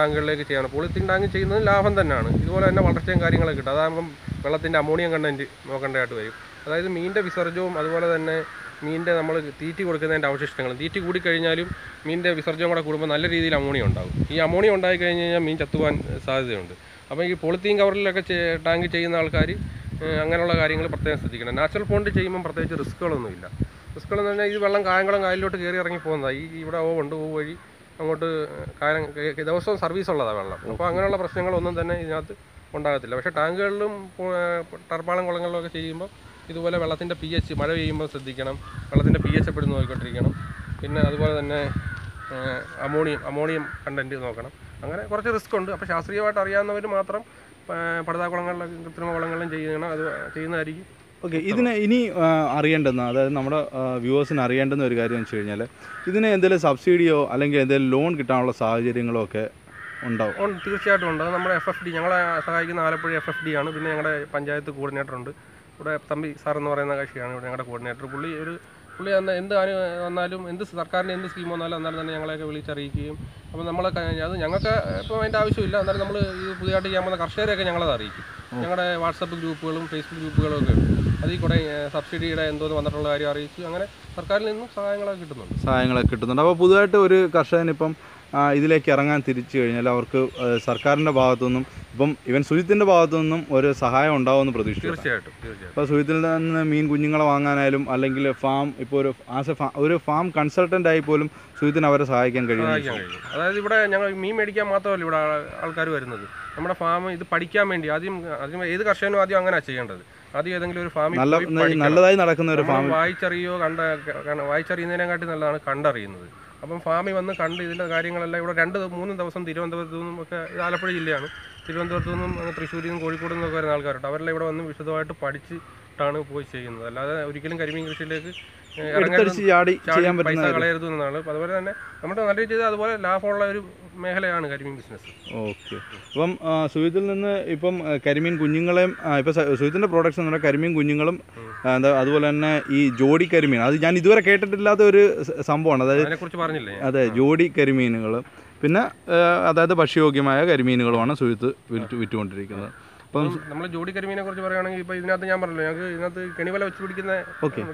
ടാങ്കുകളിലേക്ക് ചെയ്യാൻ. പോളിത്തീൻ ടാങ്ക് ചെയ്യുന്നത് ലാഭം തന്നെയാണ്, ഇതുപോലെ തന്നെ വളർച്ചയും കാര്യങ്ങളൊക്കെ കിട്ടും. അതാകുമ്പം വെള്ളത്തിൻ്റെ അമോണിയം കണ്ടന്റ് നോക്കേണ്ടതായിട്ട് വരും. അതായത് മീനിൻ്റെ വിസർജ്യവും അതുപോലെ തന്നെ മീനിൻ്റെ നമ്മൾ തീറ്റി കൊടുക്കുന്നതിൻ്റെ അവശിഷ്ടങ്ങളും. തീറ്റി കൂടിക്കഴിഞ്ഞാലും മീനിൻ്റെ വിസർജ്യം കൂടെ കൂടുമ്പോൾ നല്ല രീതിയിൽ അമോണിയ ഉണ്ടാകും. ഈ അമോണിയ ഉണ്ടായി കഴിഞ്ഞ് കഴിഞ്ഞാൽ മീൻ ചത്തുവാൻ സാധ്യതയുണ്ട്. അപ്പോൾ ഈ പോളിത്തീൻ കവറിലൊക്കെ ടാങ്ക് ചെയ്യുന്ന ആൾക്കാർ അങ്ങനെയുള്ള കാര്യങ്ങൾ പ്രത്യേകം ശ്രദ്ധിക്കണം. നാച്ചുറൽ പോണ്ട് ചെയ്യുമ്പോൾ പ്രത്യേകിച്ച് റിസ്ക്കുകളൊന്നുമില്ല. റിസ്ക്കുകളെന്ന് പറഞ്ഞാൽ ഈ വെള്ളം കായംകുളം കായലിലോട്ട് കയറി ഇറങ്ങി പോകുന്നതാണ്. ഈ ഇവിടെ ഓ ഉണ്ട് ഓ വഴി അങ്ങോട്ട് കായം ദിവസവും സർവീസ് ഉള്ളതാണ് വെള്ളം. അപ്പോൾ അങ്ങനെയുള്ള പ്രശ്നങ്ങളൊന്നും തന്നെ ഇതിനകത്ത് ഉണ്ടാകത്തില്ല. പക്ഷേ ടാങ്കുകളിലും ടർപ്പാളം കുളങ്ങളിലും ഒക്കെ ചെയ്യുമ്പോൾ ഇതുപോലെ വെള്ളത്തിൻ്റെ പി എച്ച് മഴ പെയ്യുമ്പോൾ ശ്രദ്ധിക്കണം, വെള്ളത്തിൻ്റെ പി എച്ച് എപ്പോഴും നോക്കിക്കൊണ്ടിരിക്കണം. പിന്നെ അതുപോലെ തന്നെ അമോണിയം അമോണിയം കണ്ടൻറ്റ് നോക്കണം. അങ്ങനെ കുറച്ച് റിസ്ക് ഉണ്ട്. അപ്പോൾ ശാസ്ത്രീയമായിട്ട് അറിയാവുന്നവർ മാത്രം പടുതാക്കുളങ്ങളിലും കൃത്രിമ കുളങ്ങളിലും ചെയ്യണം, അത് ചെയ്യുന്നതായിരിക്കും. ഓക്കെ, ഇതിന് ഇനി അറിയേണ്ടെന്ന്, അതായത് നമ്മുടെ വ്യൂവേഴ്സിന് അറിയേണ്ടെന്ന ഒരു കാര്യം വെച്ച് കഴിഞ്ഞാൽ ഇതിന് എന്തെങ്കിലും സബ്സിഡിയോ അല്ലെങ്കിൽ എന്തെങ്കിലും ലോൺ കിട്ടാനുള്ള സാഹചര്യങ്ങളോ ഒക്കെ ഉണ്ടാവും? തീർച്ചയായിട്ടും ഉണ്ട്. അത് നമ്മുടെ എഫ് എഫ് ഡി, ഞങ്ങളെ സഹായിക്കുന്ന ആലപ്പുഴ എഫ് എഫ് ഡി ആണ്. പിന്നെ ഞങ്ങളുടെ പഞ്ചായത്ത് കോർഡിനേറ്റർ ഉണ്ട് ഇവിടെ, തമ്പി സാർ എന്ന് പറയുന്ന കക്ഷിയാണ് ഇവിടെ ഞങ്ങളുടെ കോർഡിനേറ്റർ. പുള്ളി ഒരു പുള്ളി തന്നെ എന്ത് വന്നാലും, എന്ത് സർക്കാരിൻ്റെ എന്ത് സ്കീം വന്നാലും എന്നാലും തന്നെ ഞങ്ങളെയൊക്കെ വിളിച്ചറിയിക്കുകയും, അപ്പോൾ നമ്മളെ അത് ഞങ്ങൾക്ക് ഇപ്പോൾ അതിൻ്റെ ആവശ്യമില്ല, എന്നാലും നമ്മൾ ഈ പുതിയതായിട്ട് ചെയ്യാൻ പോകുന്ന കർഷകരെയൊക്കെ ഞങ്ങളത് അറിയിക്കും. ഞങ്ങളുടെ വാട്സപ്പ് ഗ്രൂപ്പുകളും ഫേസ്ബുക്ക് ഗ്രൂപ്പുകളും ഒക്കെ ഉണ്ട്. അതിൽ കൂടെ സബ്സിഡിയുടെ എന്തോന്ന് വന്നിട്ടുള്ള കാര്യം അറിയിച്ചു. അങ്ങനെ സർക്കാരിൽ നിന്നും സഹായങ്ങളൊക്കെ കിട്ടുന്നുണ്ട് സഹായങ്ങളൊക്കെ കിട്ടുന്നുണ്ട് അപ്പോൾ പുതുതായിട്ട് ഒരു കർഷകനിപ്പം ഇതിലേക്ക് ഇറങ്ങാൻ തിരിച്ചു കഴിഞ്ഞാൽ അവർക്ക് സർക്കാരിൻ്റെ ഭാഗത്തു നിന്നും ഇപ്പം ഇവൻ സുജിത്തിൻ്റെ ഭാഗത്തു നിന്നും ഒരു സഹായം ഉണ്ടാവുമെന്ന് പ്രതീക്ഷിക്കും. തീർച്ചയായിട്ടും തീർച്ചയായിട്ടും ഇപ്പോൾ സുജിത്തിൽ നിന്ന് മീൻ കുഞ്ഞുങ്ങളെ വാങ്ങാനായാലും അല്ലെങ്കിൽ ഫാം, ഇപ്പോൾ ഒരു ആസ് എ ഒരു ഫാം കൺസൾട്ടൻ്റായി പോലും സുജിത്തിന് അവരെ സഹായിക്കാൻ കഴിയും. അതായത് ഇവിടെ ഞങ്ങൾ മീൻ മേടിക്കാൻ മാത്രമല്ല ഇവിടെ ആൾക്കാർ വരുന്നത്, നമ്മുടെ ഫാം ഇത് പഠിക്കാൻ വേണ്ടി. ആദ്യം ആദ്യം ഏത് കർഷകനും ആദ്യം അങ്ങനെയാണ് ചെയ്യേണ്ടത്. ആദ്യം ഏതെങ്കിലും ഒരു ഫാമിൽ നല്ലതായി നടക്കുന്ന ഒരു ഫാം വായിച്ചറിയോ കണ്ട വായിച്ചറിയുന്നതിനെക്കാട്ടി നല്ലതാണ് കണ്ടറിയുന്നത്. അപ്പം ഫാമിൽ വന്ന് കണ്ട് ഇതിൻ്റെ കാര്യങ്ങളെല്ലാം ഇവിടെ രണ്ട് മൂന്നും ദിവസം തിരുവനന്തപുരത്തു നിന്നും ഒക്കെ, ഇത് ആലപ്പുഴ ജില്ലയാണ്, തിരുവനന്തപുരത്തു നിന്നും തൃശ്ശൂരിൽ നിന്നും കോഴിക്കോട് നിന്നൊക്കെ വരുന്ന ആൾക്കാരുണ്ട്. അവരെല്ലാം ഇവിടെ വന്ന് വിശദമായിട്ട് പഠിച്ചിട്ടാണ് പോയി ചെയ്യുന്നത്. അല്ലാതെ ഒരിക്കലും കരിമീൻ കൃഷിയിലേക്ക് പൈസ കളയരുത് എന്നാണ്. അതുപോലെ തന്നെ നമ്മുടെ നല്ല രീതിയിൽ അതുപോലെ ലാഭമുള്ള ഒരു മേഖലയാണ് കരിമീൻ ബിസിനസ്. ഓക്കെ, അപ്പം സുജിത്തിൽ നിന്ന് ഇപ്പം കരിമീൻ കുഞ്ഞുങ്ങളെയും, ഇപ്പം സുജിത്തിൻ്റെ പ്രോഡക്ട്സ് എന്ന് പറഞ്ഞാൽ കരിമീൻ കുഞ്ഞുങ്ങളും എന്താ അതുപോലെ തന്നെ ഈ ജോഡി കരിമീൻ, അത് ഞാൻ ഇതുവരെ കേട്ടിട്ടില്ലാത്ത ഒരു സംഭവമാണ്. അതായത് അതിനെക്കുറിച്ച് പറഞ്ഞില്ലേ? അതെ, ജോഡി കരിമീനുകൾ, പിന്നെ അതായത് ഭക്ഷ്യയോഗ്യമായ കരിമീനുകളുമാണ് സുജിത്ത് വിറ്റ് വിറ്റുകൊണ്ടിരിക്കുന്നത്. അപ്പം നമ്മൾ ജോഡി കരിമീനെ കുറിച്ച് പറയുകയാണെങ്കിൽ ഇപ്പോൾ ഇതിനകത്ത് ഞാൻ പറഞ്ഞല്ലോ, ഞങ്ങൾക്ക് ഇതിനകത്ത് കെണിവല വെച്ച് പിടിക്കുന്ന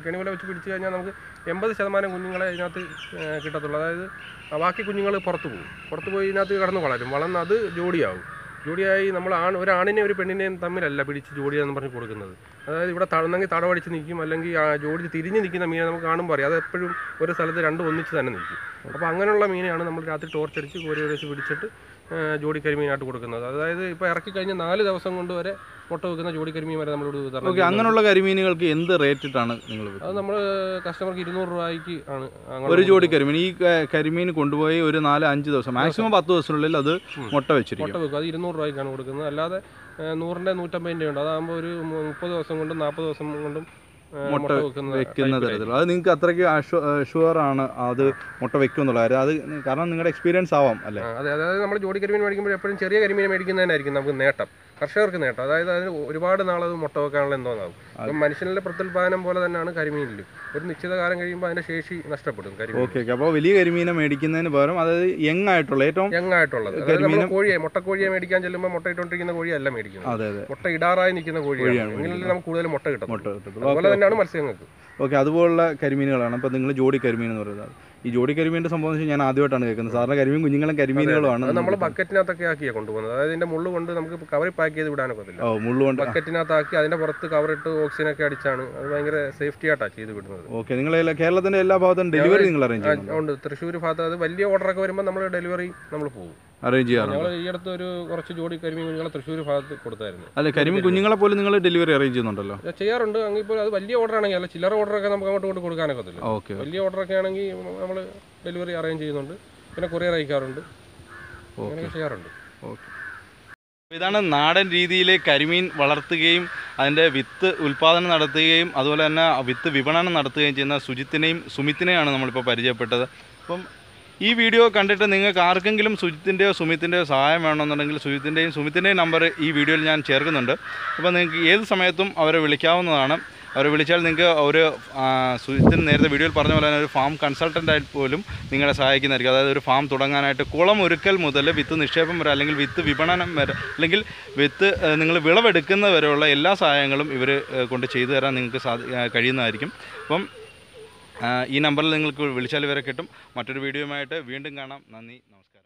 കെണിവല വെച്ച് പിടിച്ചു കഴിഞ്ഞാൽ നമുക്ക് എൺപത് ശതമാനം കുഞ്ഞുങ്ങളെ ഇതിനകത്ത് കിട്ടത്തുള്ളൂ. അതായത് ബാക്കി കുഞ്ഞുങ്ങൾ പുറത്തു പോകും. പുറത്തു പോയി ഇതിനകത്ത് കടന്നു വളരും. വളർന്ന് അത് ജോഡിയാവും. ജോഡിയായി നമ്മൾ ആണ് ഒരു ആണിനെയും ഒരു പെണ്ണിനെയും തമ്മിലല്ല പിടിച്ച് ജോഡിയാന്ന് പറഞ്ഞ് കൊടുക്കുന്നത്. അതായത് ഇവിടെ തടന്നെങ്കിൽ തടവടിച്ച് നിൽക്കും, അല്ലെങ്കിൽ ആ ജോഡി തിരിഞ്ഞ് നിൽക്കുന്ന മീനെ നമുക്ക് കാണുമ്പോൾ അറിയാം. അത് എപ്പോഴും ഒരു സ്ഥലത്ത് രണ്ടും ഒന്നിച്ച് തന്നെ നിൽക്കും. അപ്പോൾ അങ്ങനെയുള്ള മീനെയാണ് നമ്മൾ രാത്രി ടോർച്ചടിച്ച് കോരി ഒരേച്ച് പിടിച്ചിട്ട് ജോഡി കരിമീനായിട്ട് കൊടുക്കുന്നത്. അതായത് ഇപ്പോൾ ഇറക്കി കഴിഞ്ഞ നാല് ദിവസം കൊണ്ട് വരെ മുട്ട വെക്കുന്ന ജോഡി കരിമീൻ വരെ നമ്മളിവിടെ വിതരണം. അങ്ങനെയുള്ള കരിമീനുകൾക്ക് എന്ത് റേറ്റിട്ടാണ് നിങ്ങൾ? അത് നമ്മൾ കസ്റ്റമർക്ക് ഇരുന്നൂറ് രൂപയ്ക്ക് ആണ് ഒരു ജോഡി കരിമീൻ. ഈ കരിമീൻ കൊണ്ടുപോയി ഒരു നാല് അഞ്ച് ദിവസം, മാക്സിമം പത്ത് ദിവസത്തിനുള്ളിൽ അത് മുട്ട വെച്ചിട്ട് മുട്ട വെക്കും. അത് ഇരുന്നൂറ് രൂപയ്ക്കാണ് കൊടുക്കുന്നത്. അല്ലാതെ നൂറിൻ്റെ നൂറ്റമ്പതിൻ്റെ ഉണ്ട്. അതാകുമ്പോൾ ഒരു മുപ്പത് ദിവസം കൊണ്ടും നാൽപ്പത് ദിവസം കൊണ്ടും മുട്ട വെക്കുന്ന തരത്തിൽ അത് നിങ്ങൾക്ക് അത്രയ്ക്ക് ഷുവറാണ് അത് മുട്ട വെക്കുമെന്നുള്ള കാര്യം. അത് കാരണം നിങ്ങളുടെ എക്സ്പീരിയൻസ് ആവാം അല്ലേ? അതെ, അതായത് നമ്മൾ ജോഡി കരിമീൻ മേടിക്കുമ്പോൾ എപ്പോഴും ചെറിയ കരിമീൻ മേടിക്കുന്നതിനായിരിക്കും നമുക്ക് നേട്ടം, കർഷകർക്ക് നേട്ടം. അതായത് അതിന് ഒരുപാട് നാളത് മുട്ട വെക്കാനുള്ള എന്തോന്നാകും. അപ്പം മനുഷ്യനിലെ പ്രത്യുൽപാദനം പോലെ തന്നെയാണ് കരിമീനിലും. ഒരു നിശ്ചിത കാലം കഴിയുമ്പോൾ അതിൻ്റെ ശേഷി നഷ്ടപ്പെടും കരിമീൻ. ഓക്കെ, അപ്പോൾ വലിയ കരിമീനെ മേടിക്കുന്നതിന് പകരം അതായത് യങ് ആയിട്ടുള്ള, ഏറ്റവും യങ് ആയിട്ടുള്ളത്, കരിമീൻ കോഴിയെ മുട്ടക്കോഴിയെ മേടിക്കാൻ ചെല്ലുമ്പോൾ മുട്ട ഇട്ടുകൊണ്ടിരിക്കുന്ന കോഴിയല്ല മേടിക്കുന്നത്. അതെ അതെ, മുട്ട ഇടാറായി നിൽക്കുന്ന കോഴിയാണ്. എങ്കിലും നമുക്ക് കൂടുതൽ മുട്ട കിട്ടും മുട്ട കിട്ടും അതുപോലെ തന്നെയാണ് മത്സ്യങ്ങൾക്ക്. ഓക്കെ, അതുപോലുള്ള കരിമീനുകളാണ് അപ്പോൾ നിങ്ങൾ ജോഡി കരിമീൻ എന്ന് പറയുന്നത്. ഈ ജോഡി കരിമീൻ്റെ സംഭവം എന്ന് വെച്ചാൽ ഞാൻ ആദ്യമായിട്ടാണ് കേൾക്കുന്നത്. സാറിന് കരിമീൻ കുഞ്ഞുങ്ങളും കരിമീനുകളുമാണ്. നമ്മൾ ബക്കറ്റിനകത്തൊക്കെ ആക്കിയാണ് കൊണ്ടുപോകുന്നത്. അതായത് ഇതിൻ്റെ മുള്ളു കൊണ്ട് നമുക്ക് കവറിൽ പാക്ക് ചെയ്ത് വിടാനൊക്കത്തില്ല. മുള്ളു കൊണ്ട് ബക്കറ്റിനകത്താക്കി അതിൻ്റെ പുറത്ത് കവറിട്ട് ഓക്സിജൻ ഒക്കെ അടിച്ചാണ്. അത് ഭയങ്കര സേഫ്റ്റി ആയിട്ടാണ് ചെയ്ത് വിടുന്നത്. ഓക്കെ, നിങ്ങൾ കേരളത്തിൻ്റെ എല്ലാ ഭാഗത്തും ഡെലിവറി നിങ്ങൾ അറേഞ്ച് ഉണ്ട്? തൃശ്ശൂർ ഭാഗത്ത് അത് വലിയ ഓർഡറൊക്കെ വരുമ്പോൾ നമ്മൾ ഡെലിവറി നമ്മൾ പോകും, അറേഞ്ച് ചെയ്യാറുണ്ട്. ഞങ്ങൾ ഈ അടുത്ത് ഒരു കുറച്ച് ജോഡി കരിമീൻ കുഞ്ഞുങ്ങളെ തൃശ്ശൂർ ഭാഗത്ത് കൊടുത്തായിരുന്നു. അല്ല, കരിമീൻ കുഞ്ഞുങ്ങളെ പോലും നിങ്ങൾ ഡെലിവറി അറേഞ്ച് ചെയ്യുന്നുണ്ടല്ലോ? ചെയ്യാറുണ്ട്. അങ്ങനെ ഇപ്പോൾ അത് വലിയ ഓർഡർ ആണെങ്കിൽ, അല്ല ചില്ലറ ഓർഡറൊക്കെ നമുക്ക് അങ്ങോട്ട് കൊണ്ട് കൊടുക്കാനൊക്കെ പറ്റില്ല. ഓക്കെ, വലിയ ഓർഡറൊക്കെ ആണെങ്കിൽ നമ്മൾ ഡെലിവറി അറേഞ്ച് ചെയ്യുന്നുണ്ട്. പിന്നെ കൊറിയർ അയക്കാറുണ്ട്, അങ്ങനെയൊക്കെ ചെയ്യാറുണ്ട്. ഓക്കെ, ഇതാണ് നാടൻ രീതിയിൽ കരിമീൻ വളർത്തുകയും അതിൻ്റെ വിത്ത് ഉൽപ്പാദനം നടത്തുകയും അതുപോലെ തന്നെ വിത്ത് വിപണനം നടത്തുകയും ചെയ്യുന്ന സുജിത്തിനെയും സുമിത്തിനെയാണ് നമ്മളിപ്പോൾ പരിചയപ്പെട്ടത്. അപ്പം ഈ വീഡിയോ കണ്ടിട്ട് നിങ്ങൾക്ക് ആർക്കെങ്കിലും സുജിത്തിൻ്റെയോ സുമിത്തിൻ്റെയോ സഹായം വേണമെന്നുണ്ടെങ്കിൽ സുജിത്തിൻ്റെയും സുമിത്തിൻ്റെയും നമ്പർ ഈ വീഡിയോയിൽ ഞാൻ ചേർക്കുന്നുണ്ട്. അപ്പോൾ നിങ്ങൾക്ക് ഏത് സമയത്തും അവരെ വിളിക്കാവുന്നതാണ്. അവരെ വിളിച്ചാൽ നിങ്ങൾക്ക് ഒരു സുജിത്തിന് നേരത്തെ വീഡിയോയിൽ പറഞ്ഞ പോലെ തന്നെ ഒരു ഫാം കൺസൾട്ടൻ്റായി പോലും നിങ്ങളെ സഹായിക്കുന്നതായിരിക്കും. അതായത് ഒരു ഫാം തുടങ്ങാനായിട്ട് കുളം ഒരുക്കൽ മുതൽ വിത്ത് നിക്ഷേപം വരെ, അല്ലെങ്കിൽ വിത്ത് വിപണനം വരെ, അല്ലെങ്കിൽ വിത്ത് നിങ്ങൾ വിളവെടുക്കുന്നത് വരെയുള്ള എല്ലാ സഹായങ്ങളും ഇവർ കൊണ്ട് ചെയ്തു തരാൻ നിങ്ങൾക്ക് സാധി കഴിയുന്നതായിരിക്കും. അപ്പം ഈ നമ്പറിൽ നിങ്ങൾക്ക് വിളിച്ചാൽ വരെ കിട്ടും. മറ്റൊരു വീഡിയോയുമായിട്ട് വീണ്ടും കാണാം. നന്ദി, നമസ്കാരം.